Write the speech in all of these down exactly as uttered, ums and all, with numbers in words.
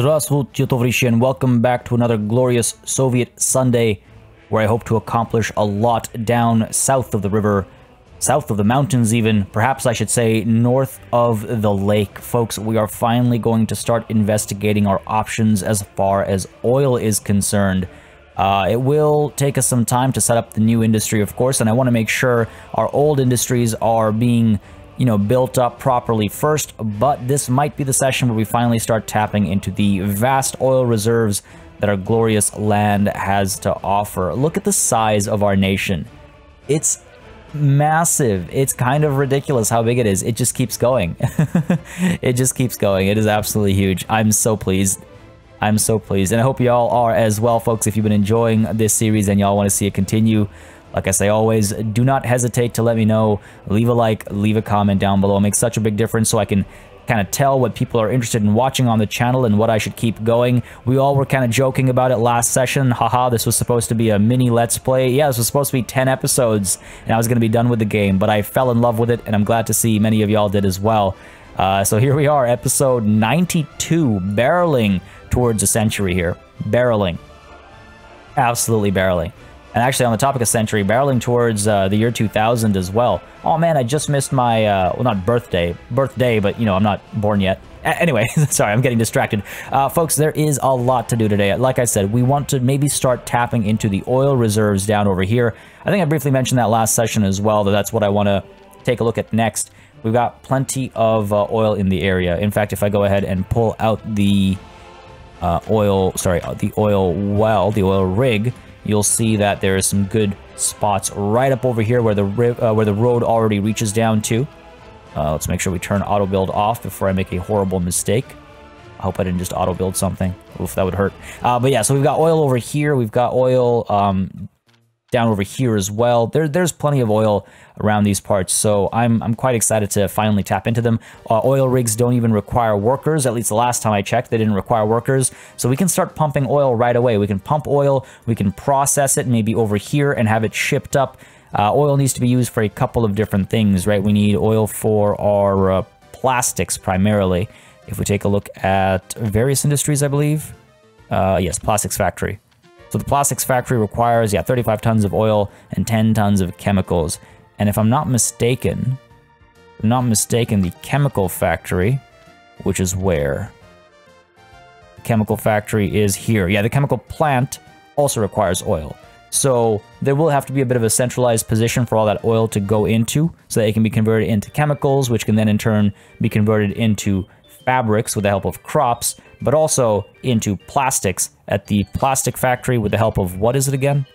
Здравствуйте, товарищи, and welcome back to another glorious Soviet Sunday, where I hope to accomplish a lot down south of the river, south of the mountains even, perhaps I should say north of the lake. Folks, we are finally going to start investigating our options as far as oil is concerned. Uh, it will take us some time to set up the new industry, of course, and I want to make sure our old industries are being, you know, built up properly first, but this might be the session where we finally start tapping into the vast oil reserves that our glorious land has to offer. Look at the size of our nation. It's massive. It's kind of ridiculous how big it is. It just keeps going. It just keeps going. It is absolutely huge. I'm so pleased. I'm so pleased. And I hope y'all are as well, folks. If you've been enjoying this series and y'all want to see it continue, like I say always, do not hesitate to let me know. Leave a like, leave a comment down below. It makes such a big difference so I can kind of tell what people are interested in watching on the channel and what I should keep going. We all were kind of joking about it last session. Haha, this was supposed to be a mini Let's Play. Yeah, this was supposed to be ten episodes, and I was going to be done with the game, but I fell in love with it, and I'm glad to see many of y'all did as well. Uh, so here we are, episode ninety-two, barreling towards a century here. Barreling. Absolutely barreling. And actually, on the topic of century, barreling towards uh, the year two thousand as well. Oh man, I just missed my, uh, well, not birthday, birthday, but you know, I'm not born yet. A anyway, sorry, I'm getting distracted. Uh, folks, there is a lot to do today. Like I said, we want to maybe start tapping into the oil reserves down over here. I think I briefly mentioned that last session as well, that that's what I want to take a look at next. We've got plenty of uh, oil in the area. In fact, if I go ahead and pull out the uh, oil, sorry, the oil well, the oil rig, you'll see that there is some good spots right up over here where the uh, where the road already reaches down to. Uh, let's make sure we turn auto build off before I make a horrible mistake. I hope I didn't just auto build something. Oof, that would hurt. Uh, but yeah, so we've got oil over here. We've got oil um, down over here as well. There, there's plenty of oil around these parts, so I'm, I'm quite excited to finally tap into them. Uh, oil rigs don't even require workers, at least the last time I checked, they didn't require workers. So we can start pumping oil right away. We can pump oil, we can process it maybe over here and have it shipped up. Uh, oil needs to be used for a couple of different things, right? We need oil for our uh, plastics primarily. If we take a look at various industries, I believe. Uh, yes, plastics factory. So the plastics factory requires, yeah, thirty-five tons of oil and ten tons of chemicals. And if I'm not mistaken, if I'm not mistaken, the chemical factory, which is where? The chemical factory is here. Yeah, the chemical plant also requires oil. So there will have to be a bit of a centralized position for all that oil to go into, so that it can be converted into chemicals, which can then in turn be converted into fabrics with the help of crops, but also into plastics at the plastic factory with the help of, what is it again?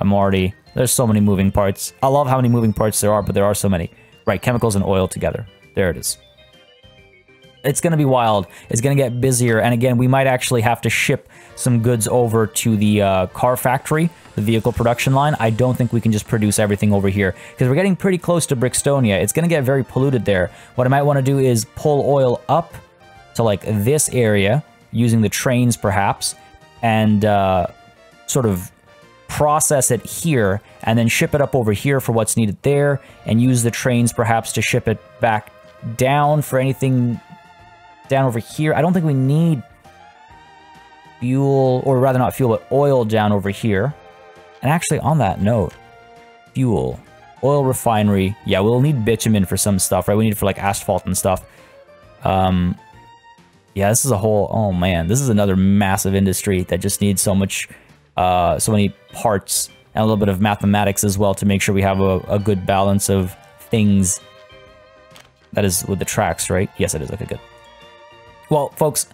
I'm already, there's so many moving parts. I love how many moving parts there are, but there are so many. Right, chemicals and oil together. There it is. It's going to be wild. It's going to get busier. And again, we might actually have to ship some goods over to the uh, car factory, the vehicle production line. I don't think we can just produce everything over here because we're getting pretty close to Brixtonia. It's going to get very polluted there. What I might want to do is pull oil up to like this area using the trains perhaps, and uh, sort of process it here and then ship it up over here for what's needed there, and use the trains perhaps to ship it back down for anything down over here. I don't think we need fuel, or rather not fuel, but oil down over here. And actually on that note, fuel, oil refinery. Yeah, we'll need bitumen for some stuff, right? We need it for like asphalt and stuff. Um, Yeah, this is a whole, oh man, this is another massive industry that just needs so much, uh, so many parts and a little bit of mathematics as well to make sure we have a, a good balance of things. That is with the tracks, right? Yes, it is. Okay, good. Well, folks,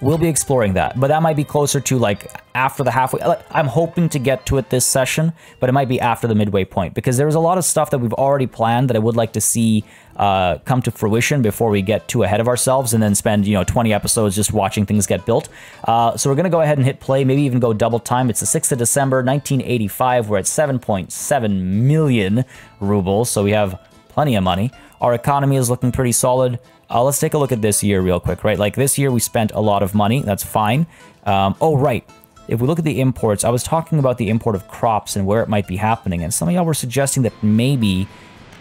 we'll be exploring that, but that might be closer to like after the halfway. I'm hoping to get to it this session, but it might be after the midway point because there's a lot of stuff that we've already planned that I would like to see uh, come to fruition before we get too ahead of ourselves and then spend, you know, twenty episodes just watching things get built. Uh, so we're going to go ahead and hit play, maybe even go double time. It's the sixth of December, nineteen eighty-five. We're at seven point seven million rubles, so we have plenty of money. Our economy is looking pretty solid. Uh, let's take a look at this year real quick, right? Like this year we spent a lot of money. That's fine. Um, oh, right. If we look at the imports, I was talking about the import of crops and where it might be happening. And some of y'all were suggesting that maybe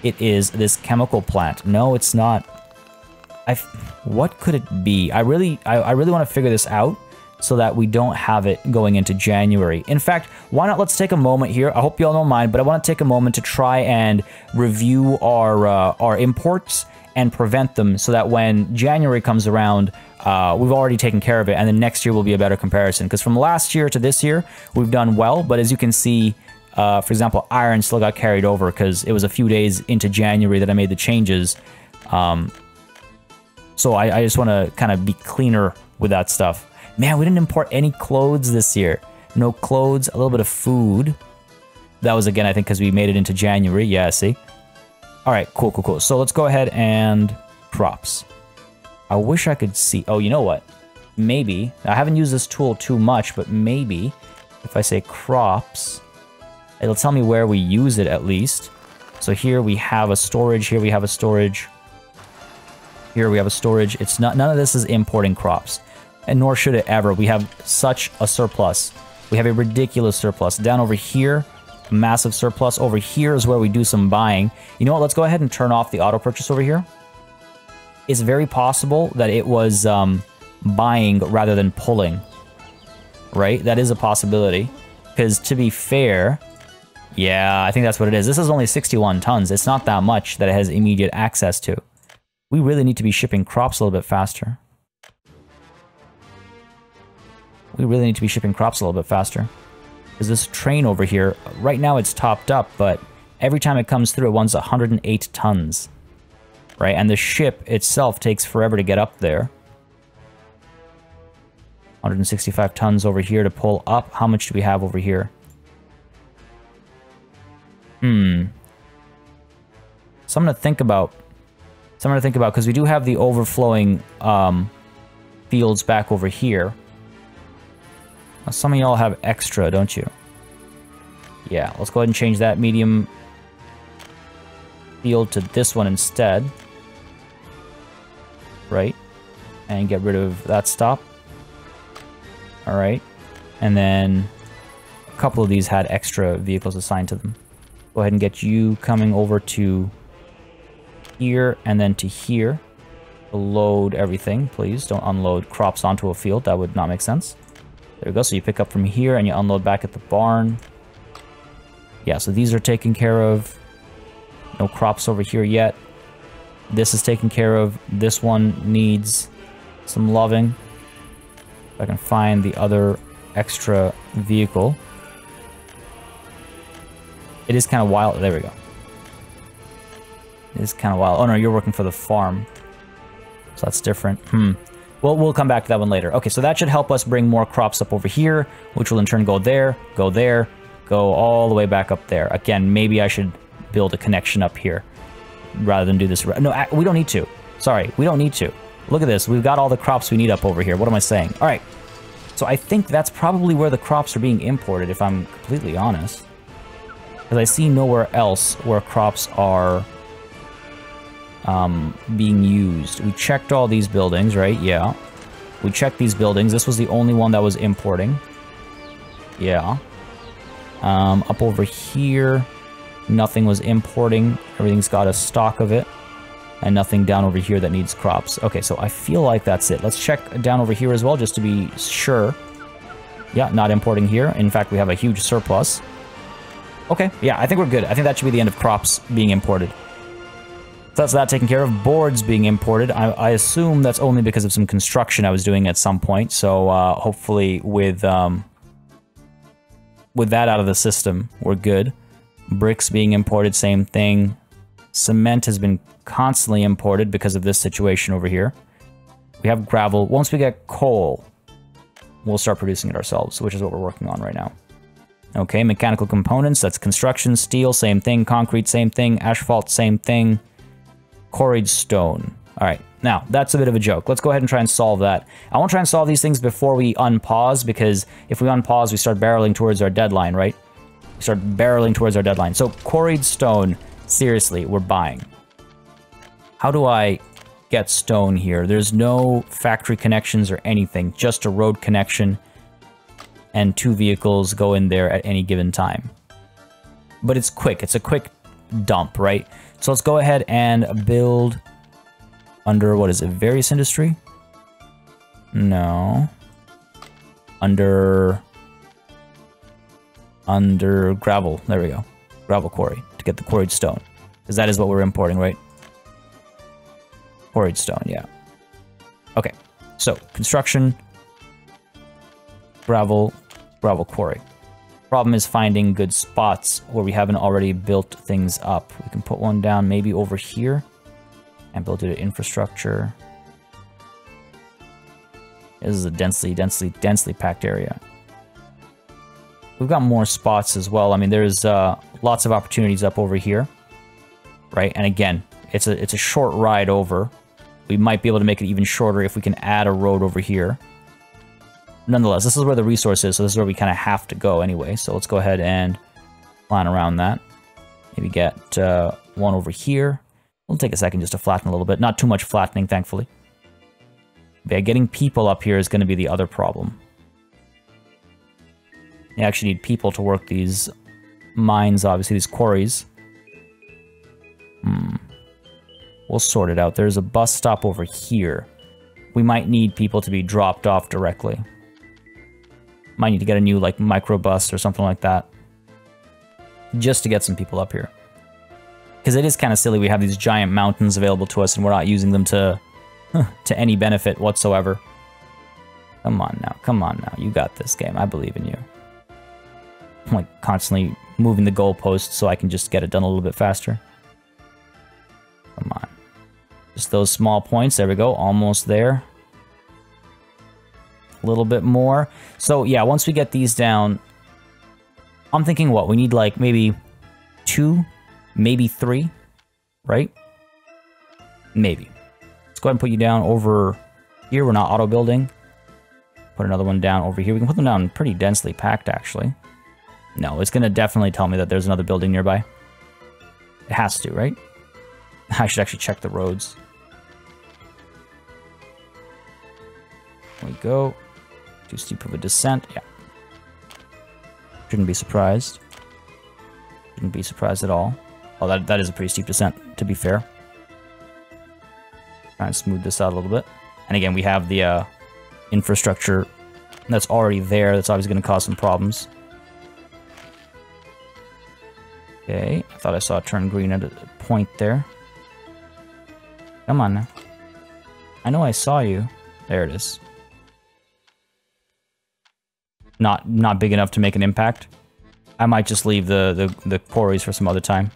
it is this chemical plant. No, it's not. I, what could it be? I really, I, I really want to figure this out. so that we don't have it going into January. In fact, why not let's take a moment here. I hope you all don't mind, but I want to take a moment to try and review our, uh, our imports and prevent them so that when January comes around, uh, we've already taken care of it, and then next year will be a better comparison. Because from last year to this year, we've done well, but as you can see, uh, for example, iron still got carried over because it was a few days into January that I made the changes. Um, so I, I just want to kind of be cleaner with that stuff. Man, we didn't import any clothes this year. No clothes, a little bit of food. That was, again, I think because we made it into January. Yeah, see? All right, cool, cool, cool. So let's go ahead and crops. I wish I could see. Oh, you know what? Maybe. I haven't used this tool too much, but maybe if I say crops, it'll tell me where we use it at least. So here we have a storage. Here we have a storage. Here we have a storage. It's not, none of this is importing crops, and nor should it ever. We have such a surplus. We have a ridiculous surplus. Down over here, a massive surplus. Over here is where we do some buying. You know what? Let's go ahead and turn off the auto purchase over here. It's very possible that it was um, buying rather than pulling, right? That is a possibility, because to be fair, yeah, I think that's what it is. This is only sixty-one tons. It's not that much that it has immediate access to. We really need to be shipping crops a little bit faster. We really need to be shipping crops a little bit faster. Because this train over here, right now it's topped up, but every time it comes through, it wants one hundred eight tons. Right? And the ship itself takes forever to get up there. one hundred sixty-five tons over here to pull up. How much do we have over here? Hmm. Something to think about. Something to think about, because we do have the overflowing um, fields back over here. Now, some of y'all have extra, don't you? Yeah, let's go ahead and change that medium field to this one instead. Right? And get rid of that stop. Alright. And then a couple of these had extra vehicles assigned to them. Go ahead and get you coming over to here and then to here. Load everything, please. Don't unload crops onto a field. That would not make sense. There we go. So you pick up from here and you unload back at the barn. Yeah, so these are taken care of. No crops over here yet. This is taken care of. This one needs some loving. If I can find the other extra vehicle. It is kind of wild. There we go. It is kind of wild. Oh no, you're working for the farm. So that's different. Hmm. Well, we'll come back to that one later. Okay, so that should help us bring more crops up over here, which will in turn go there, go there, go all the way back up there. Again, maybe I should build a connection up here rather than do this. No, we don't need to. Sorry, we don't need to. Look at this. We've got all the crops we need up over here. What am I saying? All right. So I think that's probably where the crops are being imported, if I'm completely honest. Because I see nowhere else where crops are Um, being used. We checked all these buildings, right? Yeah. We checked these buildings. This was the only one that was importing. Yeah. Um, up over here, nothing was importing. Everything's got a stock of it. And nothing down over here that needs crops. Okay, so I feel like that's it. Let's check down over here as well, just to be sure. Yeah, not importing here. In fact, we have a huge surplus. Okay, yeah, I think we're good. I think that should be the end of crops being imported. So that's that taken care of. Boards being imported. I, I assume that's only because of some construction I was doing at some point. So uh, hopefully with um, with that out of the system, we're good. Bricks being imported, same thing. Cement has been constantly imported because of this situation over here. We have gravel. Once we get coal, we'll start producing it ourselves, which is what we're working on right now. Okay, mechanical components. That's construction. Steel, same thing. Concrete, same thing. Asphalt, same thing. Quarried stone. All right, now that's a bit of a joke. Let's go ahead and try and solve that. I want to try and solve these things before we unpause, because if we unpause, we start barreling towards our deadline, right? We start barreling towards our deadline. So quarried stone, seriously, we're buying. How do I get stone here? There's no factory connections or anything, just a road connection, and two vehicles go in there at any given time. But it's quick. It's a quick dump, right? So let's go ahead and build under, what is it, various industry? No. under under gravel. There we go. Gravel quarry to get the quarried stone, because that is what we're importing, right? Quarried stone, yeah. Okay, so construction, gravel, gravel quarry. Problem is finding good spots where we haven't already built things up. We can put one down maybe over here and build it infrastructure. This is a densely, densely, densely packed area. We've got more spots as well. I mean, there's uh, lots of opportunities up over here, right? And again, it's a it's a short ride over. We might be able to make it even shorter if we can add a road over here. Nonetheless, this is where the resource is, so this is where we kind of have to go anyway. So let's go ahead and plan around that. Maybe get uh, one over here. It'll take a second just to flatten a little bit. Not too much flattening, thankfully. Yeah, getting people up here is going to be the other problem. You actually need people to work these mines, obviously, these quarries. Hmm. We'll sort it out. There's a bus stop over here. We might need people to be dropped off directly. Might need to get a new, like, microbus or something like that. Just to get some people up here. Because it is kind of silly we have these giant mountains available to us and we're not using them to... to any benefit whatsoever. Come on now, come on now. You got this, game. I believe in you. I'm like constantly moving the goalposts so I can just get it done a little bit faster. Come on. Just those small points. There we go. Almost there. A little bit more. So yeah, once we get these down, I'm thinking what? We need like maybe two, maybe three, right? Maybe. Go ahead and put you down over here. We're not auto building. Put another one down over here. We can put them down pretty densely packed, actually. No, it's going to definitely tell me that there's another building nearby. It has to, right? I should actually check the roads. There we go. Too steep of a descent. Yeah. Shouldn't be surprised. Shouldn't be surprised at all. Oh, that, that is a pretty steep descent, to be fair. Try and smooth this out a little bit. And again, we have the uh, infrastructure that's already there. That's always going to cause some problems. Okay, I thought I saw it turn green at a point there. Come on now. I know I saw you. There it is. Not not big enough to make an impact. I might just leave the, the, the quarries for some other time.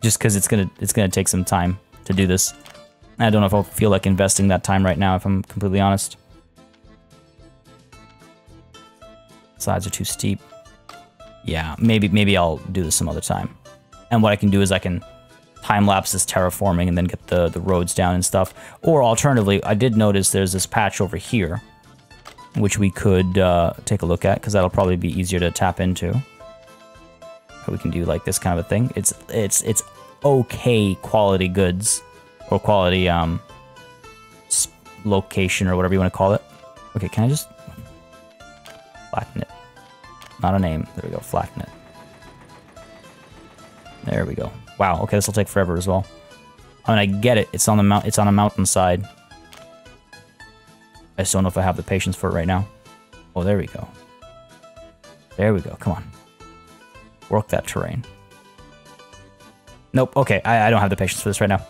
Just because it's gonna it's gonna take some time to do this. I don't know if I'll feel like investing that time right now, if I'm completely honest. Sides are too steep. Yeah, maybe maybe I'll do this some other time. And what I can do is I can time-lapse this terraforming and then get the, the roads down and stuff. Or alternatively, I did notice there's this patch over here, which we could uh, take a look at, because that'll probably be easier to tap into. But we can do like this kind of a thing. It's it's it's okay quality goods or quality um location or whatever you want to call it. Okay, can I just flatten it? Not a name. There we go. Flatten it. There we go. Wow. Okay, this will take forever as well. I mean, I get it. It's on the mount. It's on a mountainside. I just don't know if I have the patience for it right now. Oh, there we go. There we go. Come on. Work that terrain. Nope, okay, I, I don't have the patience for this right now.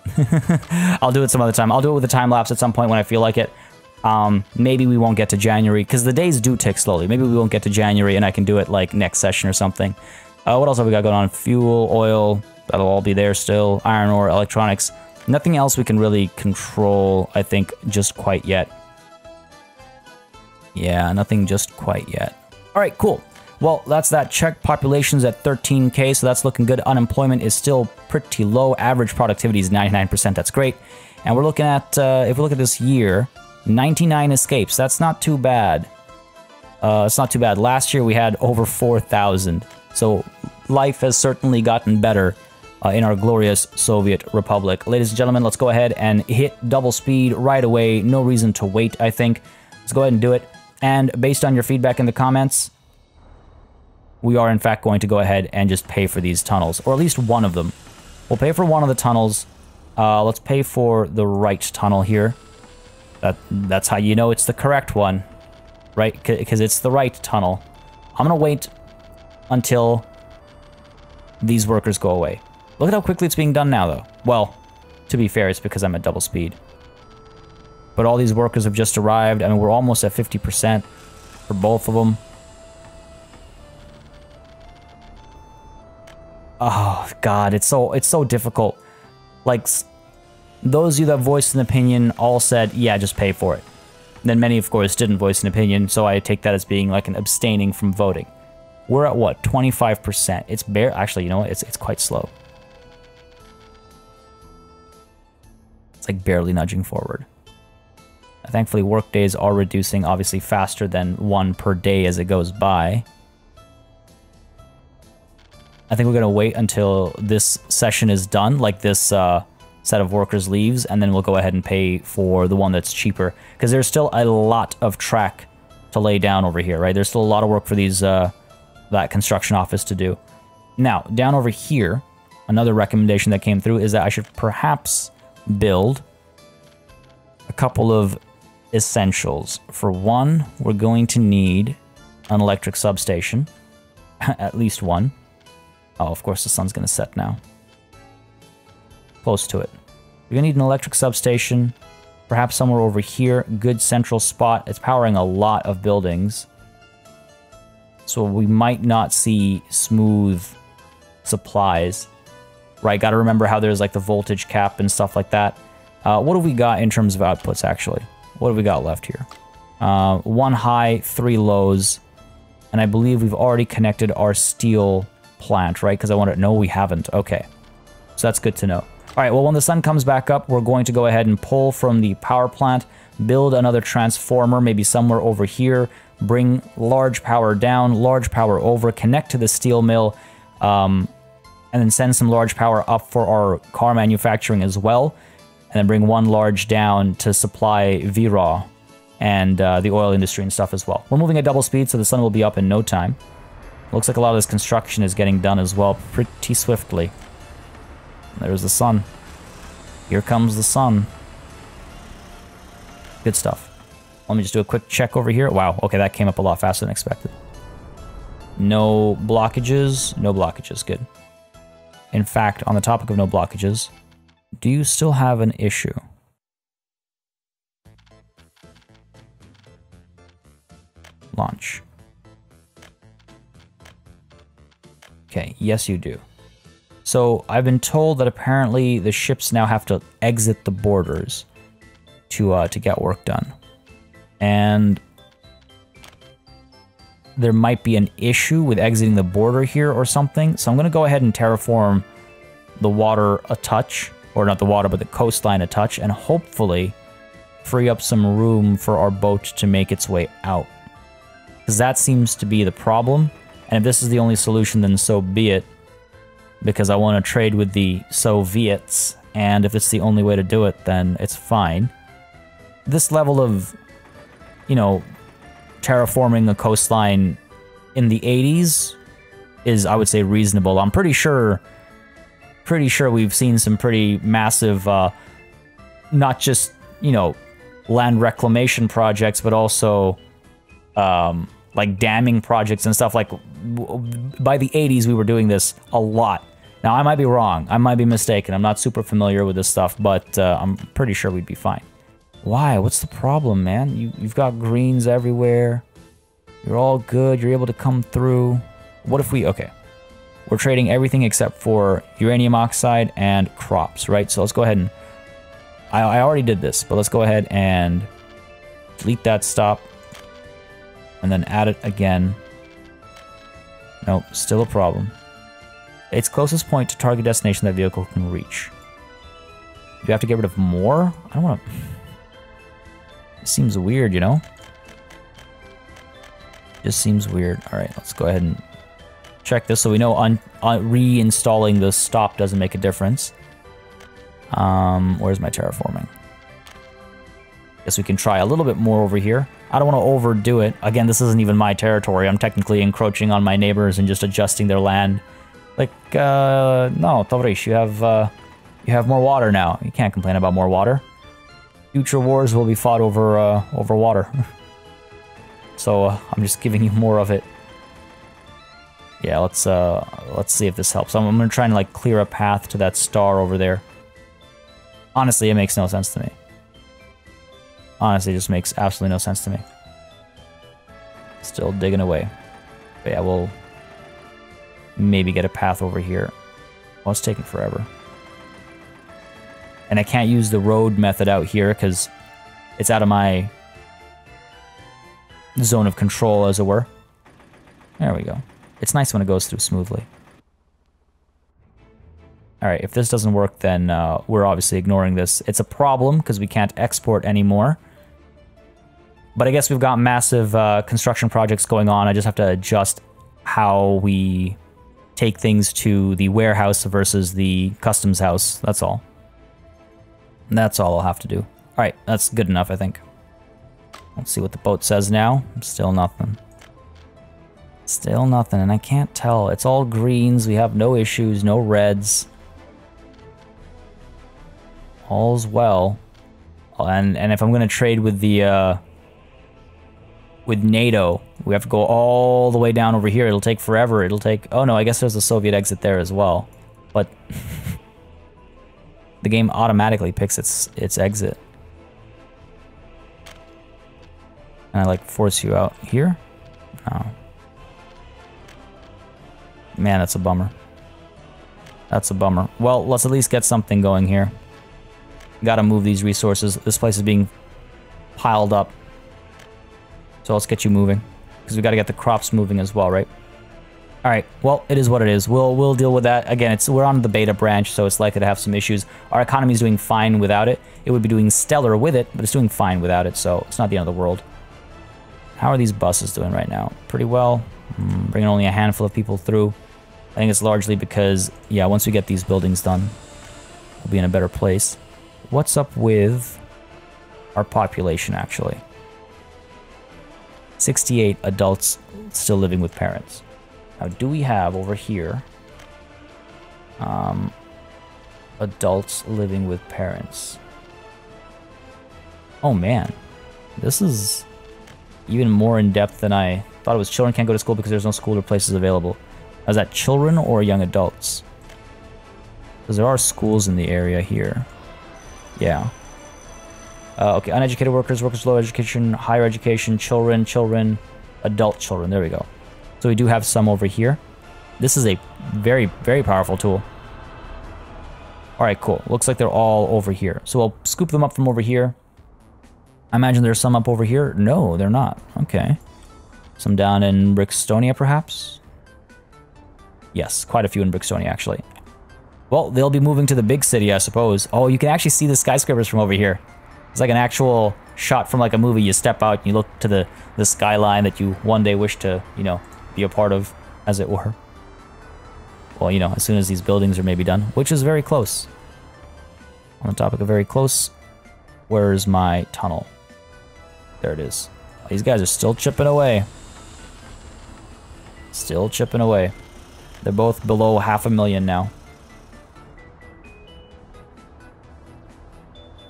I'll do it some other time. I'll do it with a time-lapse at some point when I feel like it. Um, maybe we won't get to January, because the days do tick slowly. Maybe we won't get to January and I can do it, like, next session or something. Uh, what else have we got going on? Fuel, oil, that'll all be there still. Iron ore, electronics. Nothing else we can really control, I think, just quite yet. Yeah, nothing just quite yet. All right, cool. Well, that's that. Czech population's at thirteen K, so that's looking good. Unemployment is still pretty low. Average productivity is ninety-nine percent. That's great. And we're looking at, uh, if we look at this year, ninety-nine escapes. That's not too bad. Uh, it's not too bad. Last year we had over four thousand. So life has certainly gotten better uh, in our glorious Soviet Republic. Ladies and gentlemen, let's go ahead and hit double speed right away. No reason to wait, I think. Let's go ahead and do it. And based on your feedback in the comments... we are, in fact, going to go ahead and just pay for these tunnels, or at least one of them. We'll pay for one of the tunnels. Uh, let's pay for the right tunnel here. That, that's how you know it's the correct one. right? Because it's the right tunnel. I'm gonna wait until these workers go away. Look at how quickly it's being done now, though. Well, to be fair, it's because I'm at double speed. But all these workers have just arrived. I mean, we're almost at fifty percent for both of them. Oh, God, it's so it's so difficult. Like, those of you that voiced an opinion all said, yeah, just pay for it. And then many, of course, didn't voice an opinion, so I take that as being like an abstaining from voting. We're at what, twenty-five percent? It's bare. Actually, you know what? It's it's quite slow. It's like barely nudging forward. Thankfully, work days are reducing, obviously faster than one per day as it goes by. I think we're gonna wait until this session is done, like this uh, set of workers leaves, and then we'll go ahead and pay for the one that's cheaper, because there's still a lot of track to lay down over here, right? There's still a lot of work for these uh, that construction office to do. Now, down over here, another recommendation that came through is that I should perhaps build a couple of essentials. For one, we're going to need an electric substation, at least one. Oh, of course the sun's gonna set now. Close to it. We're gonna need an electric substation, perhaps somewhere over here. Good central spot. It's powering a lot of buildings, so we might not see smooth supplies. Right, gotta remember how there's like the voltage cap and stuff like that. Uh, what do we got in terms of outputs, actually? What do we got left here? Uh, one high, three lows, and I believe we've already connected our steel plant, right? Because I want to... No, we haven't. Okay. So that's good to know. All right, well, when the sun comes back up, we're going to go ahead and pull from the power plant, build another transformer, maybe somewhere over here, bring large power down, large power over, connect to the steel mill, um, and then send some large power up for our car manufacturing as well. And then bring one large down to supply V R A W and uh, the oil industry and stuff as well. We're moving at double speed, so the sun will be up in no time. Looks like a lot of this construction is getting done as well, pretty swiftly. There's the sun. Here comes the sun. Good stuff. Let me just do a quick check over here. Wow, okay, that came up a lot faster than expected. No blockages. No blockages, good. In fact, on the topic of no blockages, do you still have an issue? Launch. Okay, yes you do. So I've been told that apparently the ships now have to exit the borders to uh, to get work done. And there might be an issue with exiting the border here or something. So I'm gonna go ahead and terraform the water a touch. Or not the water, but the coastline a touch, and hopefully free up some room for our boat to make its way out. Because that seems to be the problem, and if this is the only solution, then so be it. Because I want to trade with the Soviets, and if it's the only way to do it, then it's fine. This level of, you know, terraforming the coastline in the eighties is, I would say, reasonable. I'm pretty sure... pretty sure we've seen some pretty massive, uh, not just, you know, land reclamation projects, but also, um, like damming projects and stuff. Like, by the eighties, we were doing this a lot. Now, I might be wrong. I might be mistaken. I'm not super familiar with this stuff, but uh, I'm pretty sure we'd be fine. Why? What's the problem, man? You, you've got greens everywhere. You're all good. You're able to come through. What if we... Okay. We're trading everything except for uranium oxide and crops, right? So let's go ahead and... I, I already did this, but let's go ahead and delete that stop. And then add it again. Nope, still a problem. Its closest point to target destination that vehicle can reach. Do you have to get rid of more? I don't want to... It seems weird, you know? Just seems weird. All right, let's go ahead and... check this so we know un un reinstalling the stop doesn't make a difference. Um, where's my terraforming? Guess we can try a little bit more over here. I don't want to overdo it. Again, this isn't even my territory. I'm technically encroaching on my neighbors and just adjusting their land. Like, uh, no, Tavrish, you have, uh, you have more water now. You can't complain about more water. Future wars will be fought over, uh, over water. So uh, I'm just giving you more of it. Yeah, let's uh, let's see if this helps. I'm, I'm gonna try and like clear a path to that star over there. Honestly, it makes no sense to me. Honestly, it just makes absolutely no sense to me. Still digging away. But yeah, we'll maybe get a path over here. Well, it's taking forever. And I can't use the road method out here because it's out of my zone of control, as it were. There we go. It's nice when it goes through smoothly. All right, if this doesn't work, then uh, we're obviously ignoring this. It's a problem because we can't export anymore. But I guess we've got massive uh, construction projects going on. I just have to adjust how we take things to the warehouse versus the customs house. That's all. That's all I'll have to do. All right, that's good enough, I think. Let's see what the boat says now. Still nothing. Still nothing, and I can't tell. It's all greens. We have no issues, no reds. All's well. And and if I'm gonna trade with the uh, with NATO, we have to go all the way down over here. It'll take forever. It'll take... Oh no, I guess there's a Soviet exit there as well. But the game automatically picks its its exit. And I like force you out here? No. Man, that's a bummer. That's a bummer. Well, let's at least get something going here. Gotta move these resources. This place is being piled up. So let's get you moving, because we got to get the crops moving as well, right? All right. Well, it is what it is. We'll we'll deal with that. Again, it's we're on the beta branch, so it's likely to have some issues. Our economy is doing fine without it. It would be doing stellar with it, but it's doing fine without it, so it's not the end of the world. How are these buses doing right now? Pretty well. Mm, bringing only a handful of people through. I think it's largely because, yeah, once we get these buildings done, we'll be in a better place. What's up with our population, actually? sixty-eight adults still living with parents. Now, do we have over here um, adults living with parents? Oh man, this is even more in depth than I thought it was. Children can't go to school because there's no school or places available. Now, is that children or young adults? Because there are schools in the area here. Yeah. Uh, okay, uneducated workers, workers low education, higher education, children, children, adult children. There we go. So we do have some over here. This is a very, very powerful tool. All right, cool. Looks like they're all over here. So we'll scoop them up from over here. I imagine there's some up over here. No, they're not. Okay. Some down in Brixtonia, perhaps? Yes, quite a few in Brixtonia, actually. Well, they'll be moving to the big city, I suppose. Oh, you can actually see the skyscrapers from over here. It's like an actual shot from like a movie. You step out and you look to the, the skyline that you one day wish to, you know, be a part of, as it were. Well, you know, as soon as these buildings are maybe done, which is very close. On the topic of very close, where's my tunnel? There it is. These guys are still chipping away. Still chipping away. They're both below half a million now.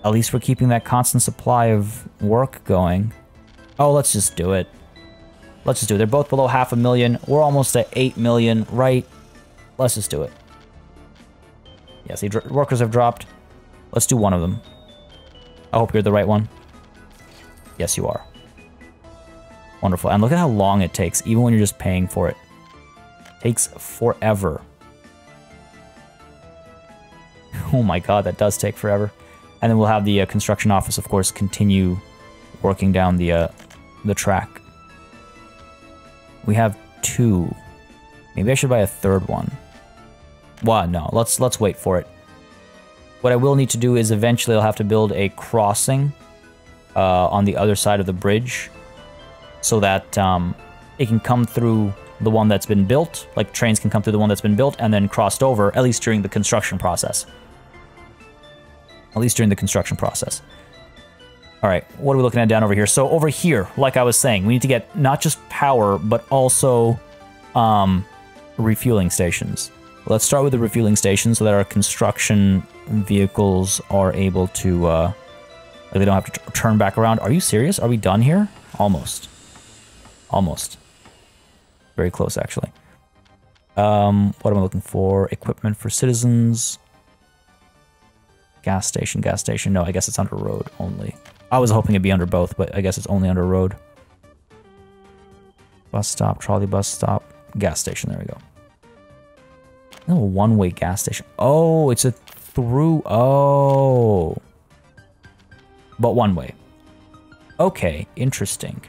At least we're keeping that constant supply of work going. Oh, let's just do it. Let's just do it. They're both below half a million. We're almost at eight million, right? Let's just do it. Yeah, see, dr- workers have dropped. Let's do one of them. I hope you're the right one. Yes, you are. Wonderful. And look at how long it takes, even when you're just paying for it. It takes forever. Oh my god, that does take forever. And then we'll have the uh, construction office, of course, continue working down the uh, the track. We have two. Maybe I should buy a third one. Well, no, let's let's wait for it. What I will need to do is eventually I'll have to build a crossing uh, on the other side of the bridge, so that um, it can come through the one that's been built. Like trains can come through the one that's been built and then crossed over, at least during the construction process. At least during the construction process. All right, what are we looking at down over here? So over here, like I was saying, we need to get not just power, but also um, refueling stations. Let's start with the refueling station so that our construction vehicles are able to... Uh, they don't have to t turn back around. Are you serious? Are we done here? Almost. Almost. Very close, actually. Um, what am I looking for? Equipment for citizens. Gas station, gas station. No, I guess it's under road only. I was hoping it'd be under both, but I guess it's only under road. Bus stop, trolley bus stop, gas station. There we go. No, one-way gas station. Oh, it's a through. Oh. But one way. Okay, interesting.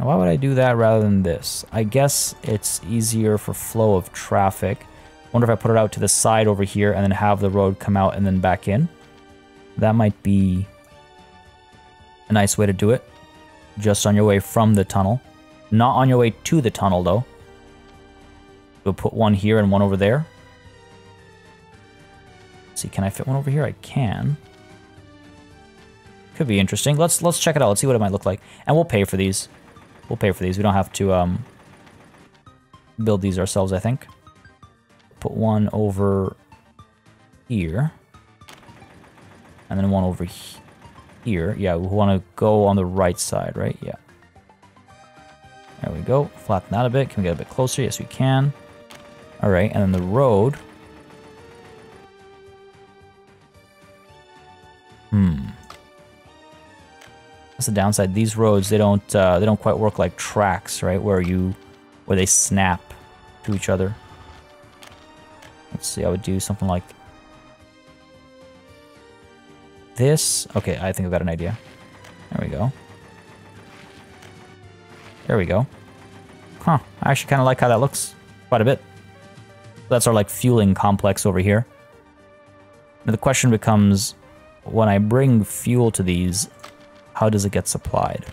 Now, why would I do that rather than this? I guess it's easier for flow of traffic. Wonder if I put it out to the side over here and then have the road come out and then back in. That might be a nice way to do it. Just on your way from the tunnel. Not on your way to the tunnel, though. We'll put one here and one over there. Let's see, can I fit one over here? I can. Could be interesting. Let's let's check it out. Let's see what it might look like. And we'll pay for these. We'll pay for these. We don't have to um, build these ourselves, I think. Put one over here. And then one over he here. Yeah, we want to go on the right side, right? Yeah. There we go. Flatten that a bit. Can we get a bit closer? Yes, we can. All right, and then the road. Hmm. That's the downside. These roads, they don't uh, they don't quite work like tracks, right? Where you where they snap to each other. Let's see. I would do something like this. Okay, I think I've got an idea. There we go. There we go. Huh. I actually kind of like how that looks quite a bit. That's our like fueling complex over here. Now the question becomes, when I bring fuel to these, how does it get supplied?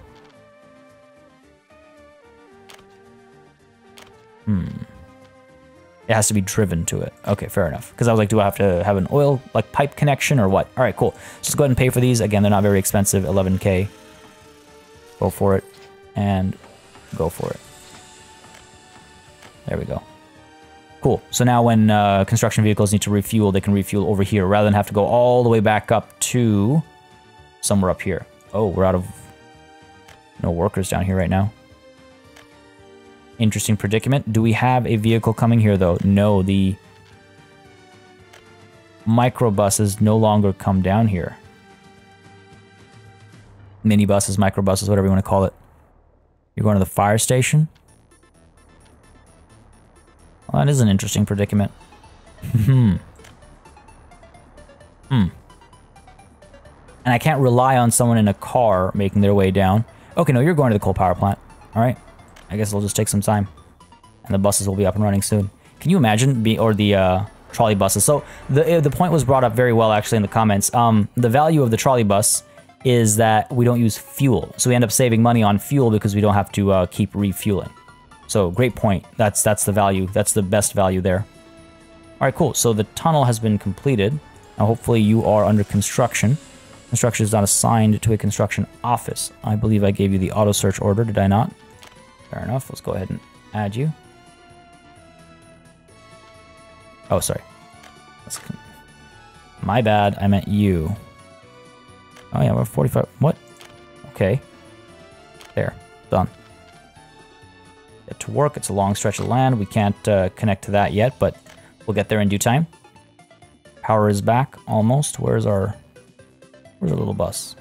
Hmm. It has to be driven to it. Okay, fair enough. Because I was like, do I have to have an oil like pipe connection or what? All right, cool. Just go ahead and pay for these. Again, they're not very expensive. eleven K. Go for it. And go for it. There we go. Cool. So now when uh, construction vehicles need to refuel, they can refuel over here rather than have to go all the way back up to somewhere up here. Oh, we're out of no workers down here right now. Interesting predicament. Do we have a vehicle coming here, though? No, the microbuses no longer come down here. Minibuses, microbuses, whatever you want to call it. You're going to the fire station? Well, that is an interesting predicament. Hmm. Hmm. And I can't rely on someone in a car making their way down. Okay, no, you're going to the coal power plant. All right. I guess it'll just take some time. And the buses will be up and running soon. Can you imagine? Be, or the uh, trolley buses. So the, the point was brought up very well, actually, in the comments. Um, the value of the trolley bus is that we don't use fuel. So we end up saving money on fuel because we don't have to uh, keep refueling. So great point. That's that's the value. That's the best value there. All right, cool. So the tunnel has been completed. Now hopefully you are under construction. Construction is not assigned to a construction office. I believe I gave you the auto search order, did I not? Fair enough. Let's go ahead and add you. Oh, sorry. That's my bad. I meant you. Oh yeah, we're forty-five. What? Okay. There. Done. Get to work. It's a long stretch of land. We can't uh, connect to that yet, but we'll get there in due time. Power is back almost. Where's our? Where's our little bus?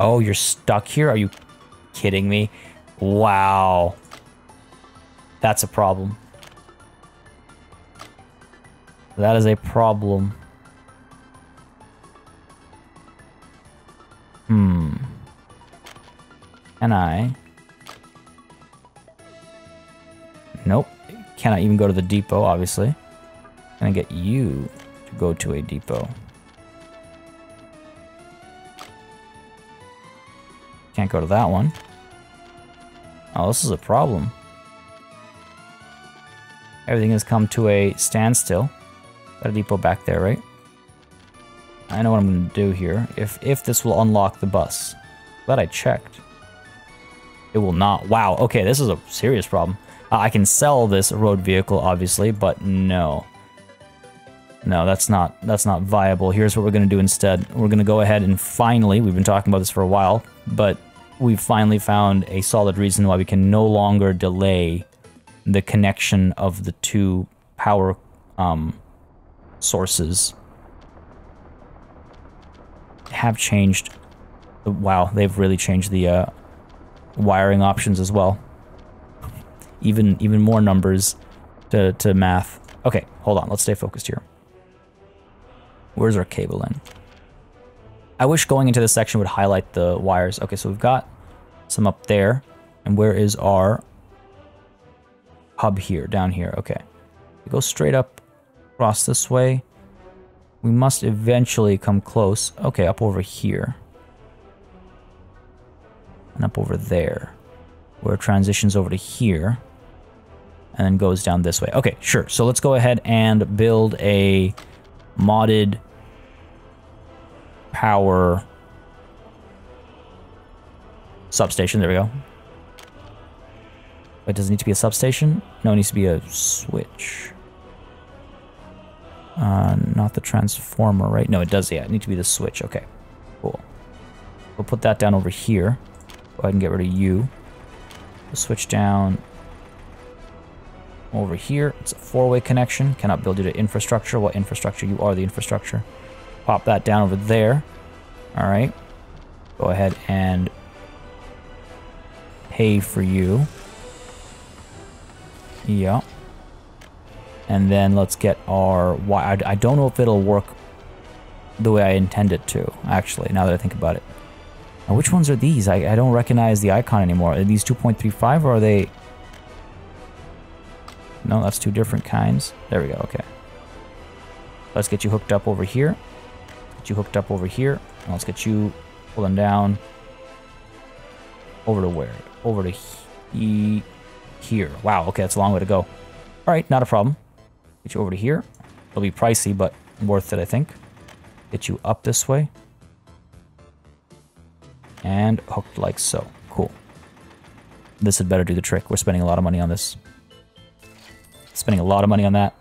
Oh, you're stuck here? Are you kidding me? Wow. That's a problem. That is a problem. Hmm. Can I? Nope. Cannot even go to the depot, obviously. Can I get you to go to a depot? Can't go to that one. Oh, this is a problem. Everything has come to a standstill. Got a depot back there, right? I know what I'm going to do here. If if this will unlock the bus. Glad I checked. It will not. Wow, okay, this is a serious problem. Uh, I can sell this road vehicle, obviously, but no. No, that's not that's not viable. Here's what we're going to do instead. We're going to go ahead and finally, we've been talking about this for a while, but we've finally found a solid reason why we can no longer delay the connection of the two power um, sources. Have changed. Wow, they've really changed the uh, wiring options as well. Even even more numbers to, to math. Okay, hold on. Let's stay focused here. Where's our cable in? I wish going into this section would highlight the wires. Okay, so we've got some up there. And where is our hub here? Down here. Okay. We go straight up, across this way. We must eventually come close. Okay, up over here. And up over there. Where it transitions over to here. And then goes down this way. Okay, sure. So let's go ahead and build a modded power substation. There we go. Wait, does it need to be a substation? No, it needs to be a switch. Uh, not the transformer, right? No, it does, yeah. It needs to be the switch. Okay, cool. We'll put that down over here. Go ahead and get rid of you. We'll switch down over here. It's a four-way connection. Cannot build you to infrastructure. What infrastructure? You are the infrastructure. Pop that down over there. All right. Go ahead and pay for you. Yeah. And then let's get our wire. I don't know if it'll work the way I intend it to, actually, now that I think about it. Now, which ones are these? I, I don't recognize the icon anymore. Are these two point three five or are they... No, that's two different kinds. There we go, okay. Let's get you hooked up over here. Get you hooked up over here. And let's get you pulling down. Over to where? Over to he here. Wow, okay, that's a long way to go. All right, not a problem. Get you over to here. It'll be pricey, but worth it, I think. Get you up this way. And hooked like so. Cool. This had better do the trick. We're spending a lot of money on this. Spending a lot of money on that.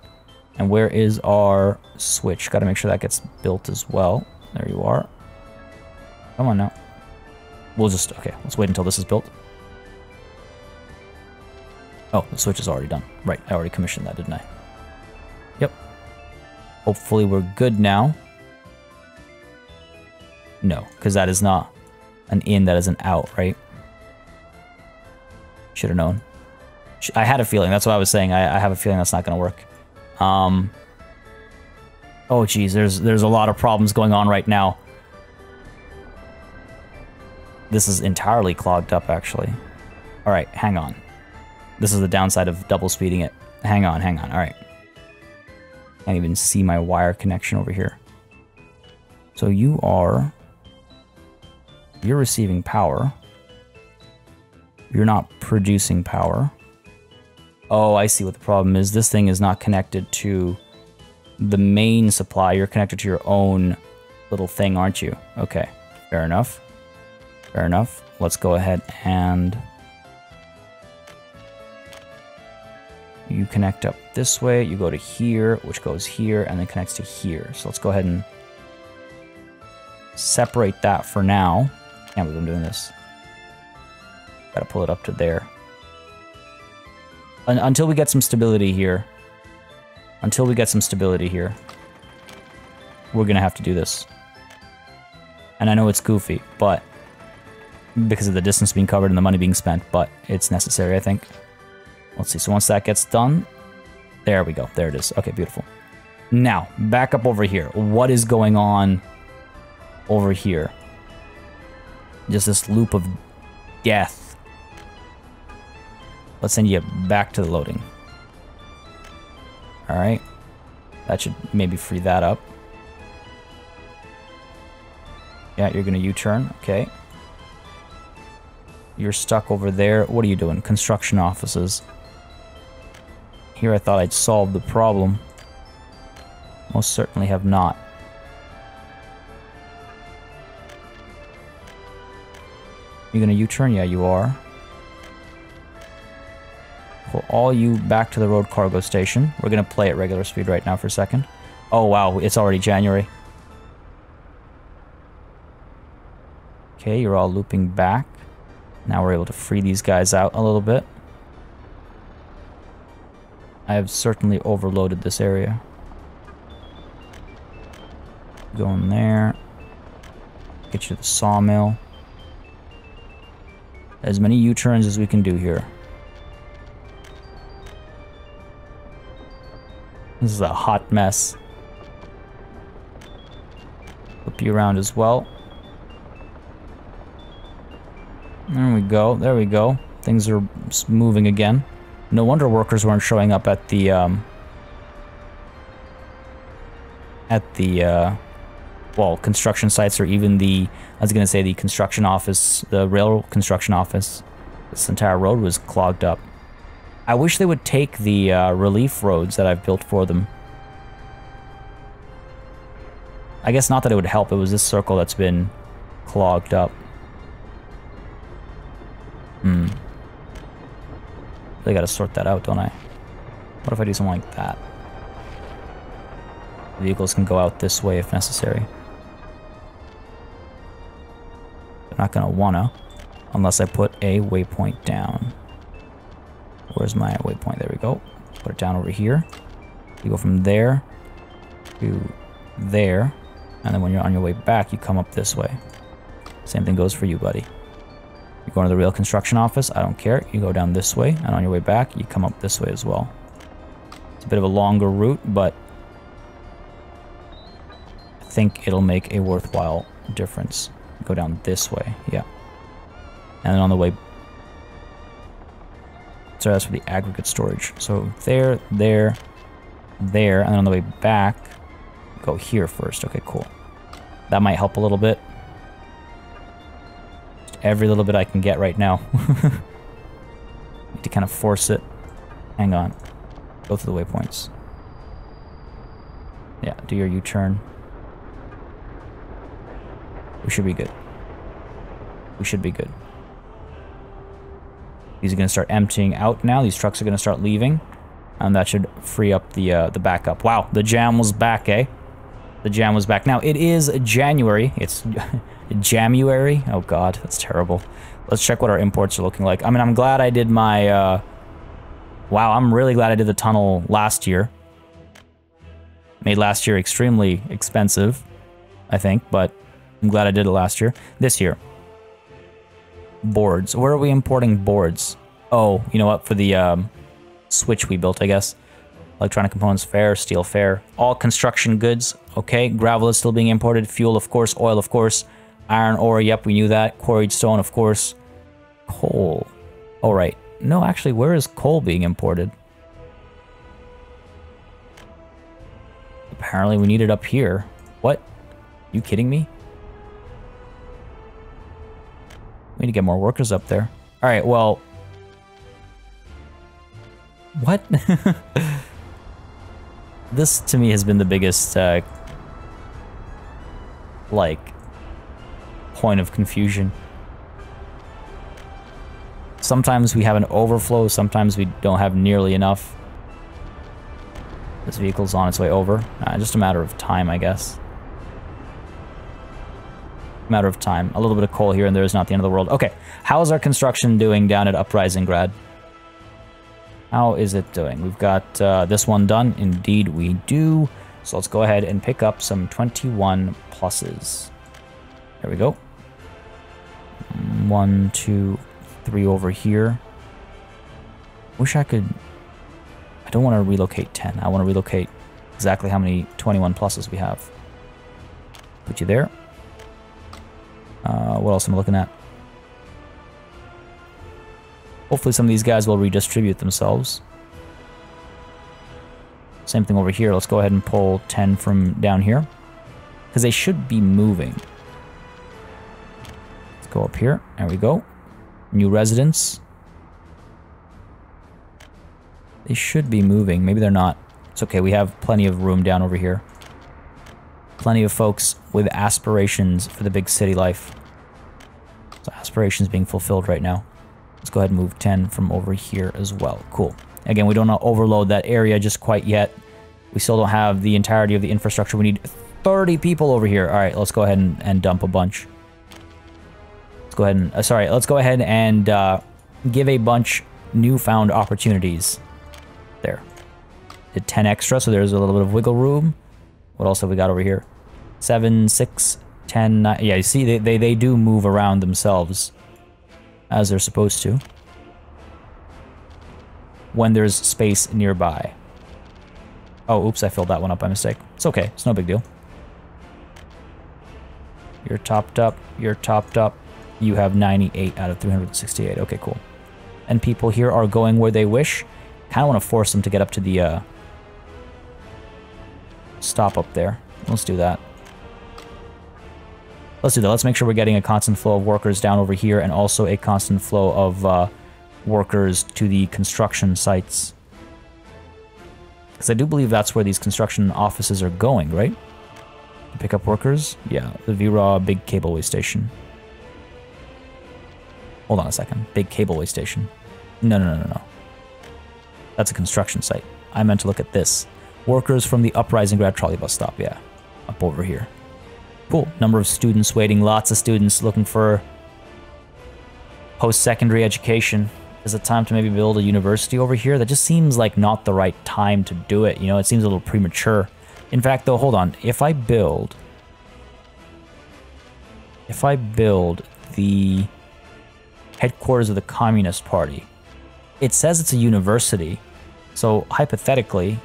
And where is our switch? Got to make sure that gets built as well. There you are. Come on now. We'll just... Okay, let's wait until this is built. Oh, the switch is already done. Right, I already commissioned that, didn't I? Yep. Hopefully we're good now. No, because that is not an in, that is an out, right? Should have known. I had a feeling. That's what I was saying. I, I have a feeling that's not going to work. Um, oh, geez. There's there's a lot of problems going on right now. This is entirely clogged up, actually. All right. Hang on. This is the downside of double speeding it. Hang on. Hang on. All right. Can't even see my wire connection over here. So you are... You're receiving power. You're not producing power. Oh, I see what the problem is. This thing is not connected to the main supply. You're connected to your own little thing, aren't you? Okay, fair enough. Fair enough. Let's go ahead and... You connect up this way. You go to here, which goes here, and then connects to here. So let's go ahead and separate that for now. Can't believe I'm doing this. Gotta pull it up to there. Until we get some stability here, until we get some stability here, we're gonna have to do this. And I know it's goofy, but because of the distance being covered and the money being spent, but it's necessary, I think. Let's see. So once that gets done, there we go. There it is. Okay, beautiful. Now back up over here. What is going on over here? Just this loop of death. Let's send you back to the loading. All right. That should maybe free that up. Yeah, you're going to U-turn. Okay. You're stuck over there. What are you doing? Construction offices. Here I thought I'd solved the problem. Most certainly have not. You're going to U-turn? Yeah, you are. All you back to the road cargo station. We're going to play at regular speed right now for a second. Oh wow, it's already January. Okay, you're all looping back. Now we're able to free these guys out a little bit. I have certainly overloaded this area. Go in there. Get you to the sawmill. As many U-turns as we can do here. This is a hot mess. Flip you around as well. There we go, there we go. Things are moving again. No wonder workers weren't showing up at the, um... at the, uh... well, construction sites, or even the, I was gonna say the construction office, the railroad construction office. This entire road was clogged up. I wish they would take the uh, relief roads that I've built for them. I guess not that it would help, it was this circle that's been clogged up. Hmm. They gotta sort that out, don't I? What if I do something like that? Vehicles can go out this way if necessary. They're not gonna wanna, unless I put a waypoint down. Where's my waypoint? There we go. Put it down over here. You go from there to there, and then when you're on your way back, you come up this way. Same thing goes for you, buddy. You go into the rail construction office, I don't care. You go down this way, and on your way back, you come up this way as well. It's a bit of a longer route, but I think it'll make a worthwhile difference. Go down this way, yeah. And then on the way... So that's for the aggregate storage. So there, there, there, and then on the way back, go here first. Okay, cool. That might help a little bit. Just every little bit I can get right now. Need to kind of force it. Hang on. Go through the waypoints. Yeah, do your U-turn. We should be good. We should be good. These are going to start emptying out now. These trucks are going to start leaving, and that should free up the uh, the backup. Wow, the jam was back, eh? The jam was back. Now it is January. It's January. Oh God, that's terrible. Let's check what our imports are looking like. I mean, I'm glad I did my. Uh... Wow, I'm really glad I did the tunnel last year. Made last year extremely expensive, I think, but I'm glad I did it last year. This year. Boards. Where are we importing boards? Oh, you know what? For the um, switch we built, I guess. Electronic components, fair. Steel, fair. All construction goods. Okay. Gravel is still being imported. Fuel, of course. Oil, of course. Iron ore. Yep, we knew that. Quarried stone, of course. Coal. All right. No, actually, where is coal being imported? Apparently, we need it up here. What? You kidding me? We need to get more workers up there. All right, well... What? This, to me, has been the biggest, uh... like... point of confusion. Sometimes we have an overflow, sometimes we don't have nearly enough. This vehicle's on its way over. Uh, just a matter of time, I guess. Matter of time. A little bit of coal here and there is not the end of the world. Okay, how is our construction doing down at Uprising Grad? How is it doing? We've got uh, this one done. Indeed we do. So let's go ahead and pick up some twenty-one pluses. There we go. One, two, three over here. Wish I could... I don't want to relocate ten. I want to relocate exactly how many twenty-one pluses we have. Put you there. Uh, what else am I looking at? Hopefully some of these guys will redistribute themselves. Same thing over here. Let's go ahead and pull ten from down here. Because they should be moving. Let's go up here. There we go. New residents. They should be moving. Maybe they're not. It's okay. We have plenty of room down over here. Plenty of folks with aspirations for the big city life. So aspirations being fulfilled right now. Let's go ahead and move ten from over here as well. Cool. Again, we don't want to overload that area just quite yet. We still don't have the entirety of the infrastructure. We need thirty people over here. All right, let's go ahead and, and dump a bunch. Let's go ahead and, uh, sorry, let's go ahead and uh, give a bunch newfound opportunities. There. Did ten extra, so there's a little bit of wiggle room. What else have we got over here? seven, six, ten, nine. Yeah, you see, they, they, they do move around themselves as they're supposed to when there's space nearby. Oh, oops, I filled that one up by mistake. It's okay, it's no big deal. You're topped up, you're topped up. You have ninety-eight out of three hundred sixty-eight. Okay, cool. And people here are going where they wish. Kind of want to force them to get up to the uh, stop up there. Let's do that. Let's do that. Let's make sure we're getting a constant flow of workers down over here and also a constant flow of uh, workers to the construction sites. Because I do believe that's where these construction offices are going, right? Pick up workers? Yeah, the V-Raw big cableway station. Hold on a second. Big cableway station. No, no, no, no, no. That's a construction site. I meant to look at this. Workers from the Uprising Grad trolley bus stop. Yeah, up over here. Cool. Number of students waiting. Lots of students looking for post-secondary education. Is it time to maybe build a university over here? That just seems like not the right time to do it. You know, it seems a little premature. In fact, though, hold on. If I build... If I build the headquarters of the Communist Party, it says it's a university. So, hypothetically,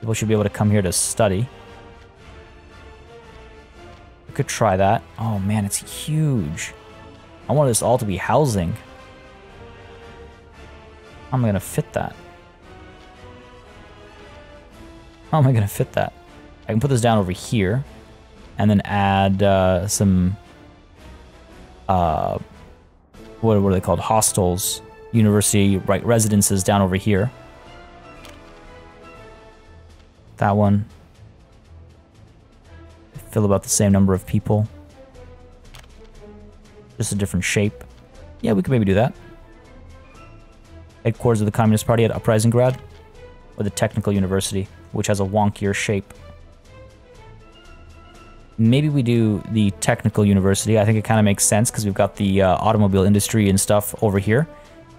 people should be able to come here to study. We could try that. Oh, man, it's huge. I want this all to be housing. How am I gonna fit that? How am I gonna fit that? I can put this down over here, and then add uh, some... Uh, what, what are they called? Hostels, university, right, residences down over here. That one. Fill about the same number of people. Just a different shape. Yeah, we could maybe do that. Headquarters of the Communist Party at Uprising Grad, or the Technical University, which has a wonkier shape. Maybe we do the Technical University. I think it kind of makes sense because we've got the uh, automobile industry and stuff over here.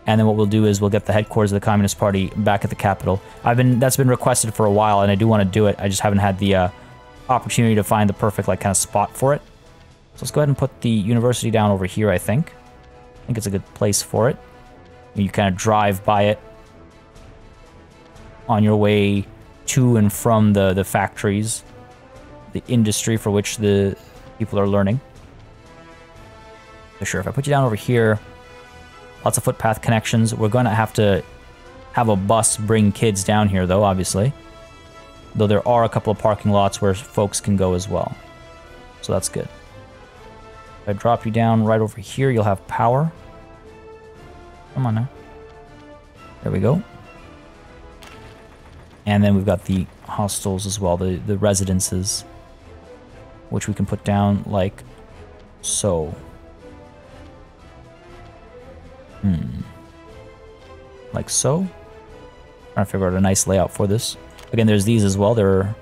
And then what we'll do is we'll get the headquarters of the Communist Party back at the capital. I've been that's been requested for a while, and I do want to do it. I just haven't had the uh, opportunity to find the perfect like kind of spot for it. So let's go ahead and put the university down over here. I think, I think it's a good place for it. You kind of drive by it on your way to and from the the factories, the industry for which the people are learning. For sure, if I put you down over here. Lots of footpath connections. We're going to have to have a bus bring kids down here, though, obviously. Though there are a couple of parking lots where folks can go as well. So that's good. If I drop you down right over here, you'll have power. Come on now. There we go. And then we've got the hostels as well, the, the residences, which we can put down like so. Hmm. Like so. Trying to figure out a nice layout for this. Again, there's these as well. They're a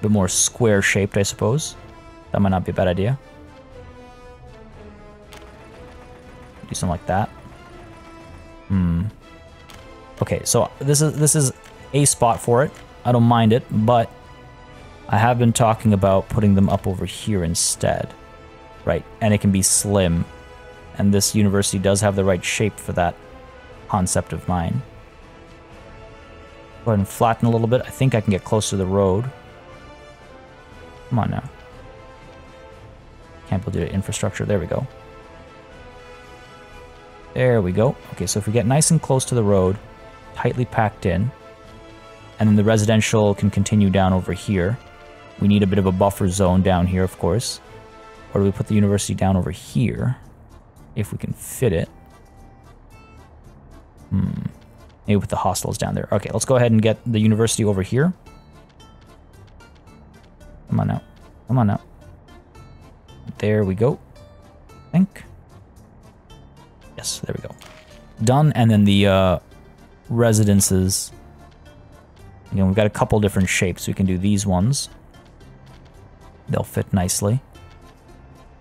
bit more square shaped, I suppose. That might not be a bad idea. Do something like that. Hmm. Okay, so this is this is a spot for it. I don't mind it, but I have been talking about putting them up over here instead. Right, and it can be slim. And this university does have the right shape for that concept of mine. Go ahead and flatten a little bit. I think I can get close to the road. Come on now. Can't build it infrastructure. There we go. There we go. Okay, so if we get nice and close to the road, tightly packed in, and then the residential can continue down over here. We need a bit of a buffer zone down here, of course. Or do we put the university down over here? If we can fit it. Hmm. Maybe with the hostels down there. Okay, let's go ahead and get the university over here. Come on out. Come on out. There we go. I think. Yes, there we go. Done, and then the uh, residences You know, we've got a couple different shapes. We can do these ones. They'll fit nicely.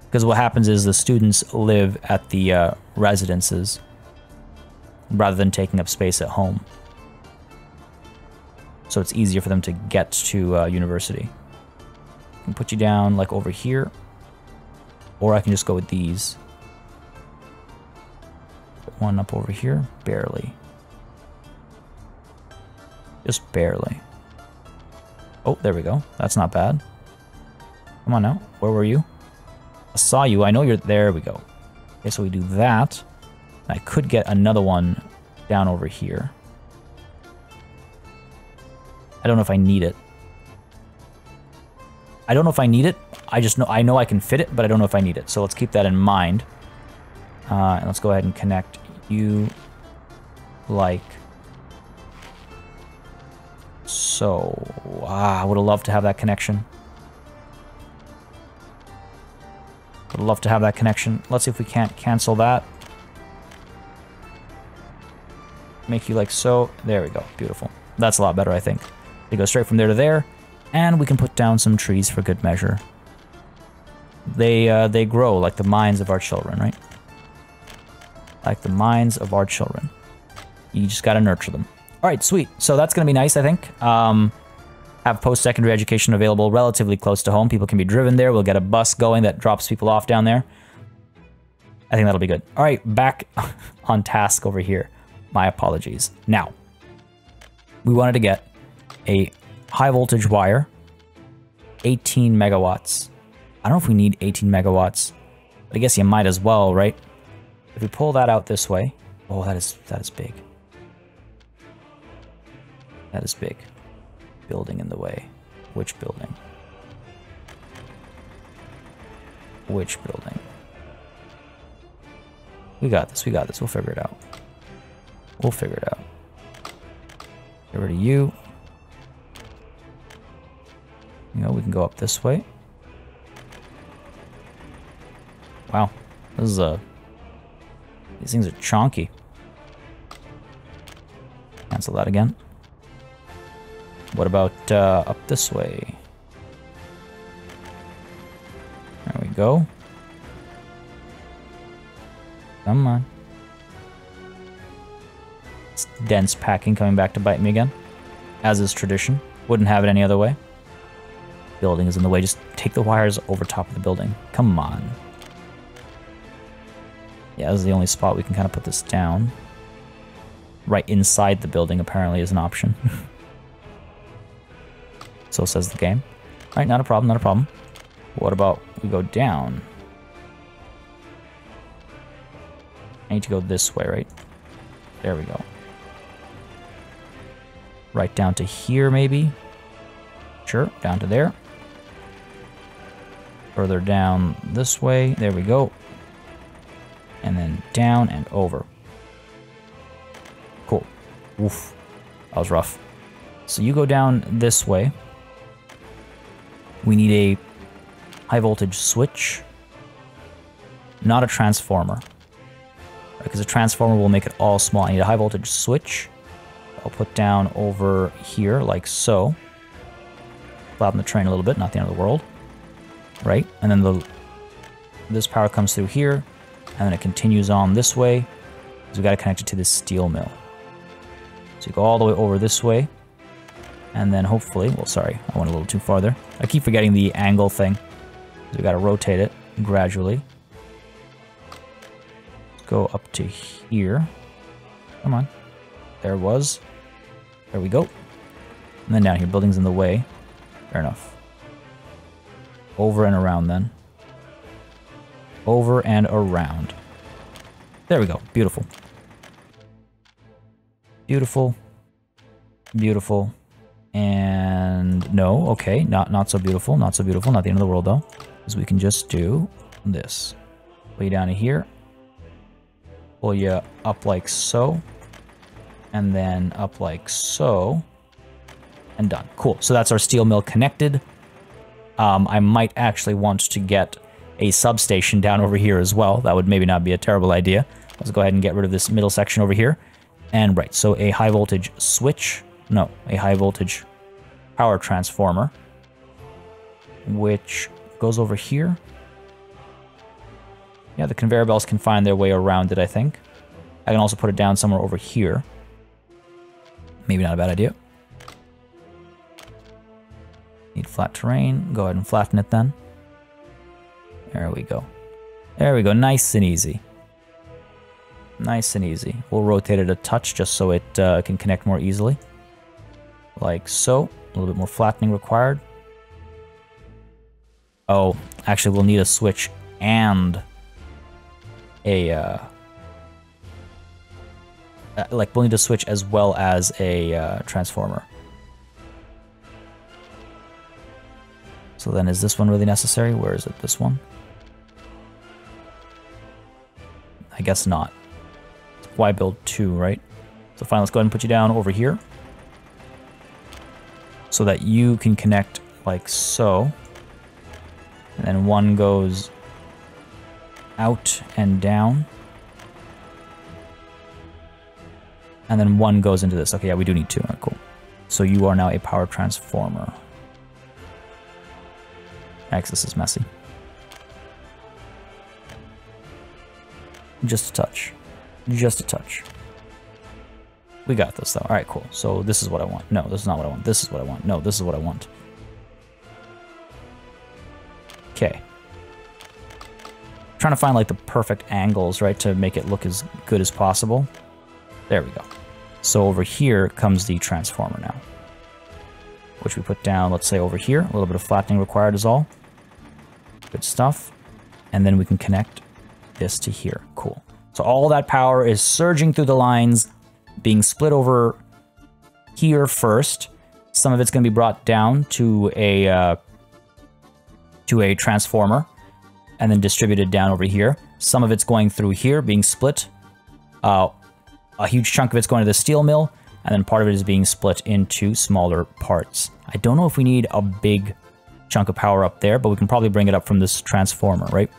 Because what happens is the students live at the uh, residences rather than taking up space at home. So it's easier for them to get to uh, university. I can put you down like over here, or I can just go with these. Put one up over here, barely. Just barely. Oh, there we go. That's not bad. Come on now. Where were you? I saw you. I know you're... There we go. Okay, so we do that. I could get another one down over here. I don't know if I need it. I don't know if I need it. I just know I know I can fit it, but I don't know if I need it. So let's keep that in mind. Uh, and let's go ahead and connect you like so. Ah, I would have loved to have that connection. Would love to have that connection. Let's see if we can't cancel that. Make you like so. There we go. Beautiful. That's a lot better, I think. They go straight from there to there, and we can put down some trees for good measure. They uh, they grow like the minds of our children, right? Like the minds of our children. You just gotta nurture them. All right, sweet. So that's gonna be nice, I think. Um, have post-secondary education available relatively close to home. People can be driven there. We'll get a bus going that drops people off down there. I think that'll be good. All right, back on task over here. My apologies. Now, we wanted to get a high voltage wire, eighteen megawatts. I don't know if we need eighteen megawatts, but I guess you might as well, right? If we pull that out this way, oh, that is, that is big. That is big. Building in the way. Which building? Which building? We got this, we got this, we'll figure it out. We'll figure it out. Get rid of you. You know, we can go up this way. Wow, this is a... These things are chonky. Cancel that again. What about uh, up this way? There we go. Come on. It's dense packing coming back to bite me again, as is tradition. Wouldn't have it any other way. Building is in the way. Just take the wires over top of the building. Come on. Yeah, this is the only spot we can kind of put this down. Right inside the building apparently is an option. So says the game. All right, not a problem, not a problem. What about we go down? I need to go this way, right? There we go. Right down to here, maybe? Sure, down to there. Further down this way, there we go. And then down and over. Cool. Oof, that was rough. So you go down this way. We need a high voltage switch, not a transformer, because a transformer will make it all small. I need a high voltage switch. I'll put down over here like so. Loud in the train a little bit, not the end of the world, right? And then the this power comes through here, and then it continues on this way, because we've got to connect it to this steel mill. So you go all the way over this way, and then hopefully, well, sorry, I went a little too far there. I keep forgetting the angle thing. So we got to rotate it gradually. Let's go up to here. Come on. There it was. There we go. And then down here, building's in the way. Fair enough. Over and around then. Over and around. There we go. Beautiful. Beautiful. Beautiful. And no, okay, not not so beautiful, not so beautiful, not the end of the world though, because we can just do this. Pull you down to here, pull you up like so, and then up like so, and done. Cool. So that's our steel mill connected. Um, I might actually want to get a substation down over here as well. That would maybe not be a terrible idea. Let's go ahead and get rid of this middle section over here. And right, so a high voltage switch. no, a high voltage power transformer, which goes over here. Yeah, the conveyor belts can find their way around it, I think. I can also put it down somewhere over here. Maybe not a bad idea. Need flat terrain. Go ahead and flatten it then. There we go. There we go. Nice and easy. Nice and easy. We'll rotate it a touch just so it uh, can connect more easily. Like so. A little bit more flattening required. Oh, actually we'll need a switch and a... Uh, like we'll need a switch as well as a uh, transformer. So then is this one really necessary? Where is it? This one? I guess not. Why build two, right? So fine, let's go ahead and put you down over here. So that you can connect like so. And then one goes out and down. And then one goes into this. Okay, yeah, we do need two. All right, cool. So you are now a power transformer. Yikes, this is messy. Just a touch. Just a touch. We got this though. Alright, cool. So this is what I want. No, this is not what I want. This is what I want. No, this is what I want. Okay. Trying to find like the perfect angles, right, to make it look as good as possible. There we go. So over here comes the transformer now, which we put down, let's say over here. A little bit of flattening required is all. Good stuff. And then we can connect this to here. Cool. So all that power is surging through the lines, being split over here first. Some of it's going to be brought down to a uh, to a transformer and then distributed down over here. Some of it's going through here, being split. Uh, a huge chunk of it's going to the steel mill, and then part of it is being split into smaller parts. I don't know if we need a big chunk of power up there, but we can probably bring it up from this transformer, right?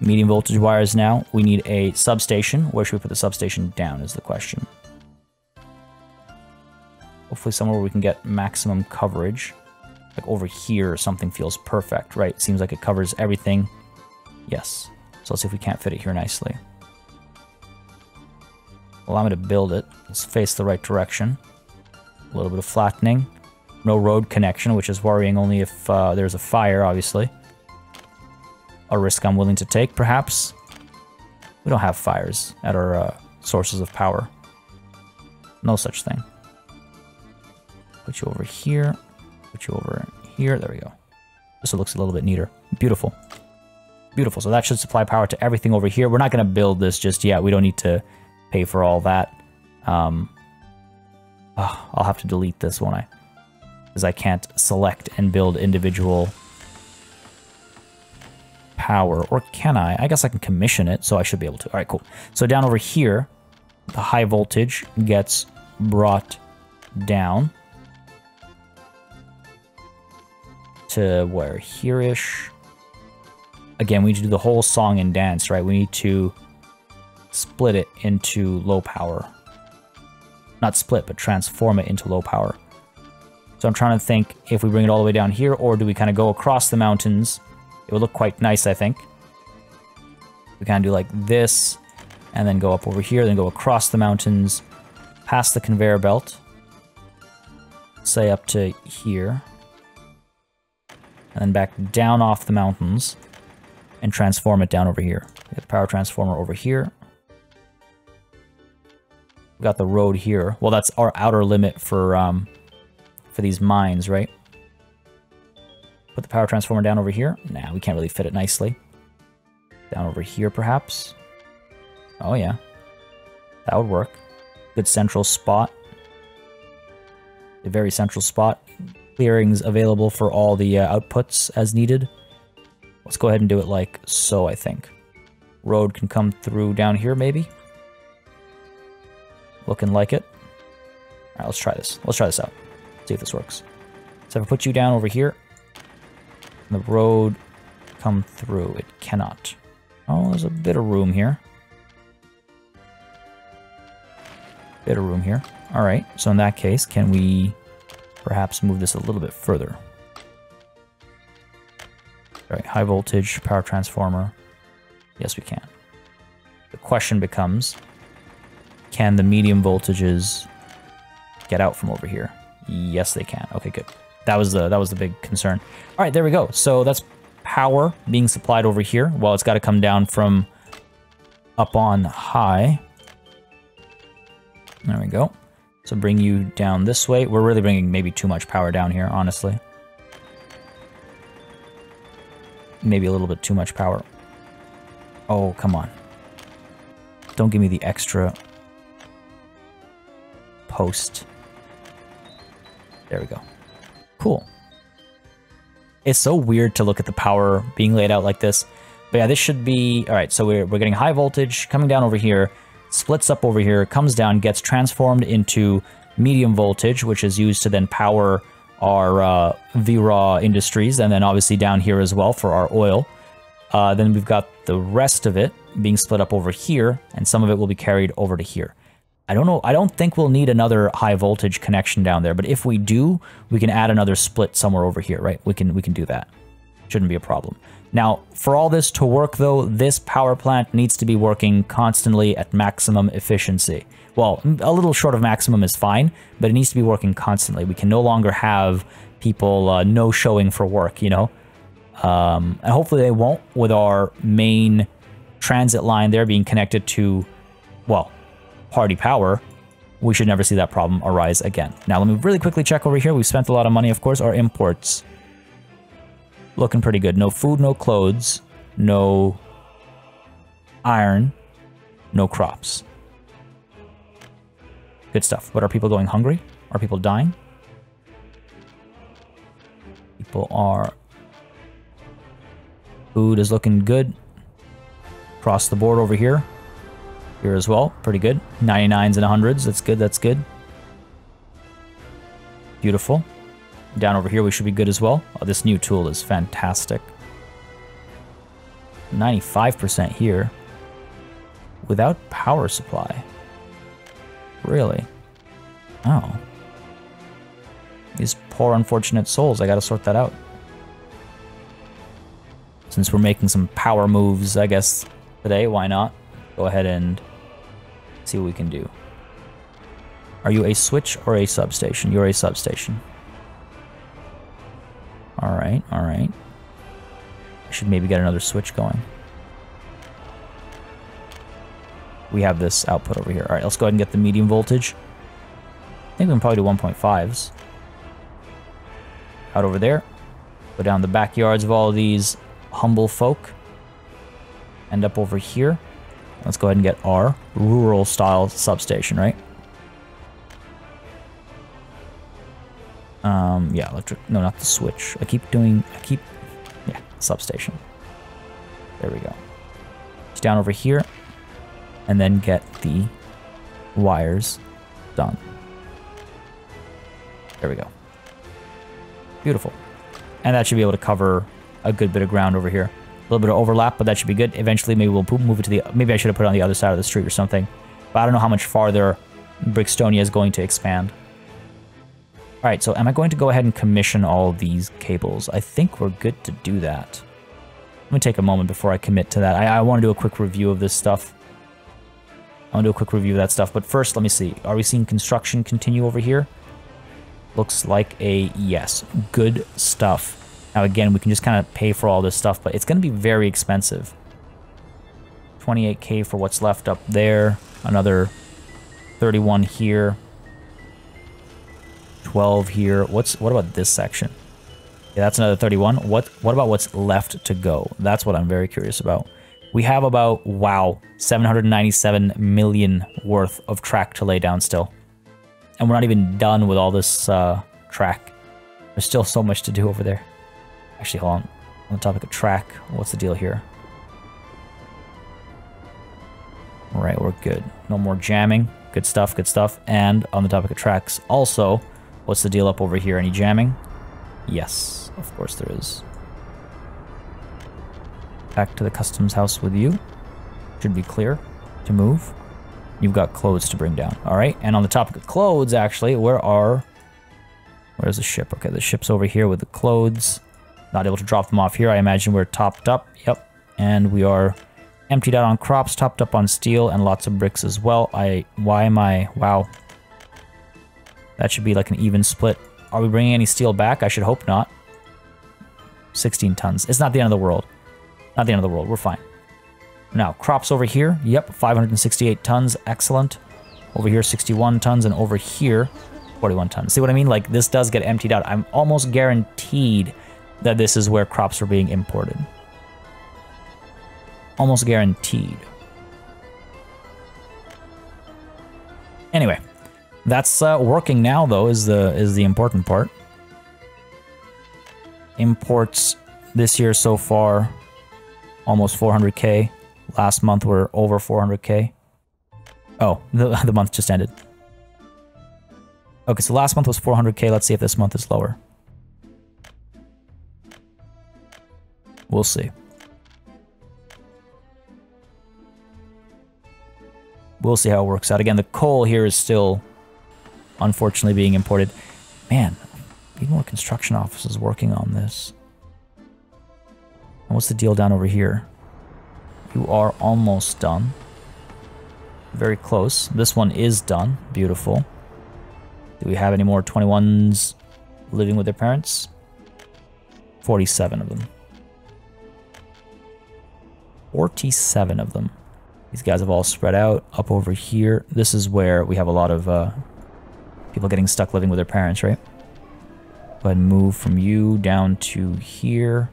Medium voltage wires now. We need a substation. Where should we put the substation down is the question. Hopefully somewhere where we can get maximum coverage. Like over here or something feels perfect, right? It seems like it covers everything. Yes. So let's see if we can't fit it here nicely. Allow me to build it. Let's face the right direction. A little bit of flattening. No road connection, which is worrying only if uh, there's a fire, obviously. A risk I'm willing to take, perhaps. We don't have fires at our uh, sources of power. No such thing. Put you over here. Put you over here. There we go. This looks a little bit neater. Beautiful. Beautiful. So that should supply power to everything over here. We're not going to build this just yet. We don't need to pay for all that. Um, oh, I'll have to delete this, won't I? Because I can't select and build individual power. Or can I? I guess I can commission it, so I should be able to. All right, cool. So down over here, the high voltage gets brought down to where? Here-ish. Again, we need to do the whole song and dance, right? We need to split it into low power. Not split, but transform it into low power. So I'm trying to think if we bring it all the way down here, or do we kind of go across the mountains? It would look quite nice, I think. We kind of do like this, and then go up over here, then go across the mountains, past the conveyor belt, say up to here, and then back down off the mountains, and transform it down over here. We got the power transformer over here. We got the road here. Well, that's our outer limit for um, for these mines, right? Put the power transformer down over here. Nah, we can't really fit it nicely. Down over here, perhaps. Oh, yeah. That would work. Good central spot. A very central spot. Clearings available for all the uh, outputs as needed. Let's go ahead and do it like so, I think. Road can come through down here, maybe. Looking like it. All right, let's try this. Let's try this out. See if this works. So if I put you down over here, the road come through. It cannot. Oh, there's a bit of room here. bit of room here. All right, so in that case, can we perhaps move this a little bit further? All right, high voltage, power transformer. Yes, we can. The question becomes, can the medium voltages get out from over here? Yes, they can. Okay, good. That was the that was the big concern. All right, there we go. So that's power being supplied over here. Well, it's got to come down from up on high. There we go. So bring you down this way. We're really bringing maybe too much power down here, honestly. Maybe a little bit too much power. Oh, come on. Don't give me the extra post. There we go. Cool. It's so weird to look at the power being laid out like this. But yeah, this should be... All right, so we're, we're getting high voltage, coming down over here, splits up over here, comes down, gets transformed into medium voltage, which is used to then power our uh, V R A W industries, and then obviously down here as well for our oil. Uh, then we've got the rest of it being split up over here, and some of it will be carried over to here. I don't know. I don't think we'll need another high voltage connection down there, but if we do, we can add another split somewhere over here, right? We can we can do that. Shouldn't be a problem. Now, for all this to work though, this power plant needs to be working constantly at maximum efficiency. Well, a little short of maximum is fine, but it needs to be working constantly. We can no longer have people uh, no showing for work, you know? Um, and hopefully they won't, with our main transit line there being connected to, well, party power. We should never see that problem arise again. Now, let me really quickly check over here. We've spent a lot of money, of course. Our imports looking pretty good. No food, no clothes, no iron, no crops. Good stuff. But are people going hungry? Are people dying? People are... Food is looking good. Across the board over here. Here as well. Pretty good. ninety-nines and hundreds. That's good. That's good. Beautiful. Down over here, we should be good as well. Oh, this new tool is fantastic. ninety-five percent here. Without power supply. Really? Oh. These poor, unfortunate souls. I gotta sort that out. Since we're making some power moves, I guess, today, why not? Go ahead and see what we can do. Are you a switch or a substation? You're a substation. Alright, alright. I should maybe get another switch going. We have this output over here. Alright, let's go ahead and get the medium voltage. I think we can probably do one point fives. Out over there. Go down the backyards of all of these humble folk. End up over here. Let's go ahead and get our rural-style substation, right? Um, yeah, electric... No, not the switch. I keep doing... I keep... Yeah, substation. There we go. It's down over here. And then get the wires done. There we go. Beautiful. And that should be able to cover a good bit of ground over here. A little bit of overlap, but that should be good. Eventually, maybe we'll move it to the... Maybe I should have put it on the other side of the street or something. But I don't know how much farther Brixtonia is going to expand. All right, so am I going to go ahead and commission all these cables? I think we're good to do that. Let me take a moment before I commit to that. I, I want to do a quick review of this stuff. I want to do a quick review of that stuff. But first, let me see. Are we seeing construction continue over here? Looks like a yes. Good stuff. Now, again, we can just kind of pay for all this stuff, but it's going to be very expensive. twenty-eight K for what's left up there. Another thirty-one here. twelve here. What's what about this section? Yeah, that's another thirty-one. What what about what's left to go? That's what I'm very curious about. We have about, wow, seven hundred ninety-seven million worth of track to lay down still. And we're not even done with all this uh, track. There's still so much to do over there. Actually, hold on. On the topic of track, what's the deal here? All right, we're good. No more jamming. Good stuff, good stuff. And on the topic of tracks, also, what's the deal up over here? Any jamming? Yes, of course there is. Back to the customs house with you. Should be clear to move. you've got clothes to bring down. All right. And on the topic of clothes, actually, where are, where's the ship? Okay, the ship's over here with the clothes. Not able to drop them off here. I imagine we're topped up. Yep. And we are emptied out on crops, topped up on steel, and lots of bricks as well. I, why am I, wow. That should be like an even split. Are we bringing any steel back? I should hope not. sixteen tons. It's not the end of the world. Not the end of the world. We're fine. Now, crops over here. Yep, five hundred sixty-eight tons. Excellent. Over here, sixty-one tons. And over here, forty-one tons. See what I mean? Like, this does get emptied out. I'm almost guaranteed that this is where crops are being imported. Almost guaranteed. Anyway, that's uh, working now, though, is the is the important part. Imports this year so far, almost four hundred K. Last month we're over four hundred K. Oh, the, the month just ended. Okay, so last month was four hundred K. Let's see if this month is lower. We'll see. We'll see how it works out. Again, the coal here is still, unfortunately, being imported. Man, need more construction offices working on this. And what's the deal down over here? You are almost done. Very close. This one is done. Beautiful. Do we have any more twenty-ones living with their parents? forty-seven of them. forty-seven of them. These guys have all spread out up over here. This is where we have a lot of uh, people getting stuck living with their parents, right? Go ahead and move from you down to here.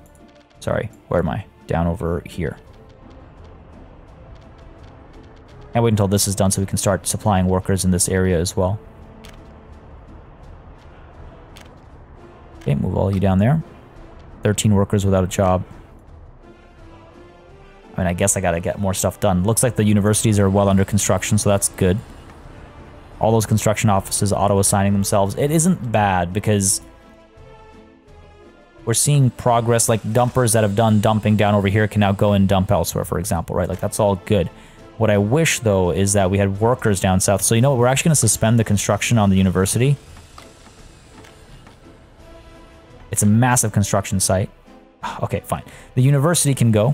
Sorry, where am I? Down over here. And wait until this is done so we can start supplying workers in this area as well. Okay, move all you down there. thirteen workers without a job. I mean, I guess I gotta get more stuff done. Looks like the universities are well under construction, so that's good. All those construction offices auto-assigning themselves. It isn't bad, because we're seeing progress, like dumpers that have done dumping down over here can now go and dump elsewhere, for example, right? Like, that's all good. What I wish, though, is that we had workers down south. So, you know what? We're actually going to suspend the construction on the university. It's a massive construction site. Okay, fine. The university can go.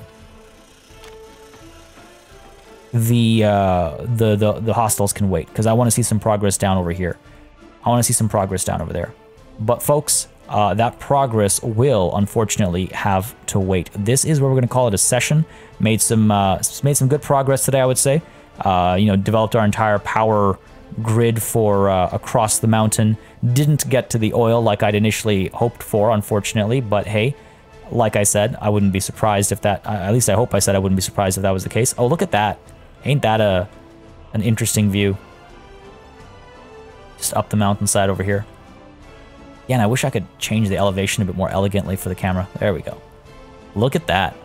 The, uh, the, the, the hostels can wait, because I want to see some progress down over here. I want to see some progress down over there. But, folks, uh, that progress will, unfortunately, have to wait. This is where we're going to call it a session. Made some, uh, made some good progress today, I would say. Uh, you know, developed our entire power grid for uh, across the mountain. Didn't get to the oil like I'd initially hoped for, unfortunately, but hey. Like I said, I wouldn't be surprised if that, uh, at least I hope I said I wouldn't be surprised if that was the case. Oh, look at that. Ain't that a, an interesting view? Just up the mountainside over here. Yeah, and I wish I could change the elevation a bit more elegantly for the camera. There we go. Look at that.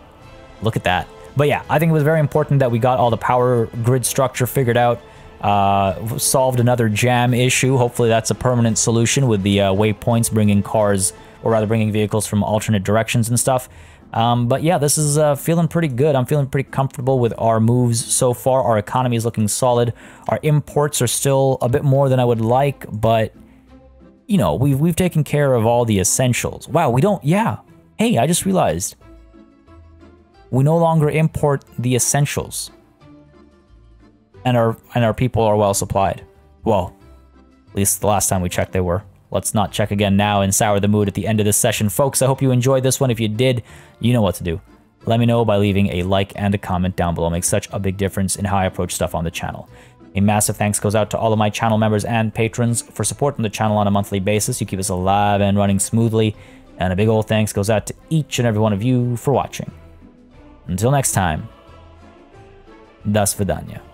Look at that. But yeah, I think it was very important that we got all the power grid structure figured out. Uh, solved another jam issue. Hopefully that's a permanent solution with the uh, waypoints bringing cars, or rather bringing vehicles from alternate directions and stuff. Um, but yeah, this is uh, feeling pretty good. I'm feeling pretty comfortable with our moves so far. Our economy is looking solid. Our imports are still a bit more than I would like, but, you know, we've, we've taken care of all the essentials. Wow, we don't, yeah. Hey, I just realized. We no longer import the essentials. And our, and our people are well supplied. Well, at least the last time we checked they were. Let's not check again now and sour the mood at the end of this session. Folks, I hope you enjoyed this one. If you did, you know what to do. Let me know by leaving a like and a comment down below. It makes such a big difference in how I approach stuff on the channel. A massive thanks goes out to all of my channel members and patrons for supporting the channel on a monthly basis. You keep us alive and running smoothly. And a big old thanks goes out to each and every one of you for watching. Until next time, das Vidania.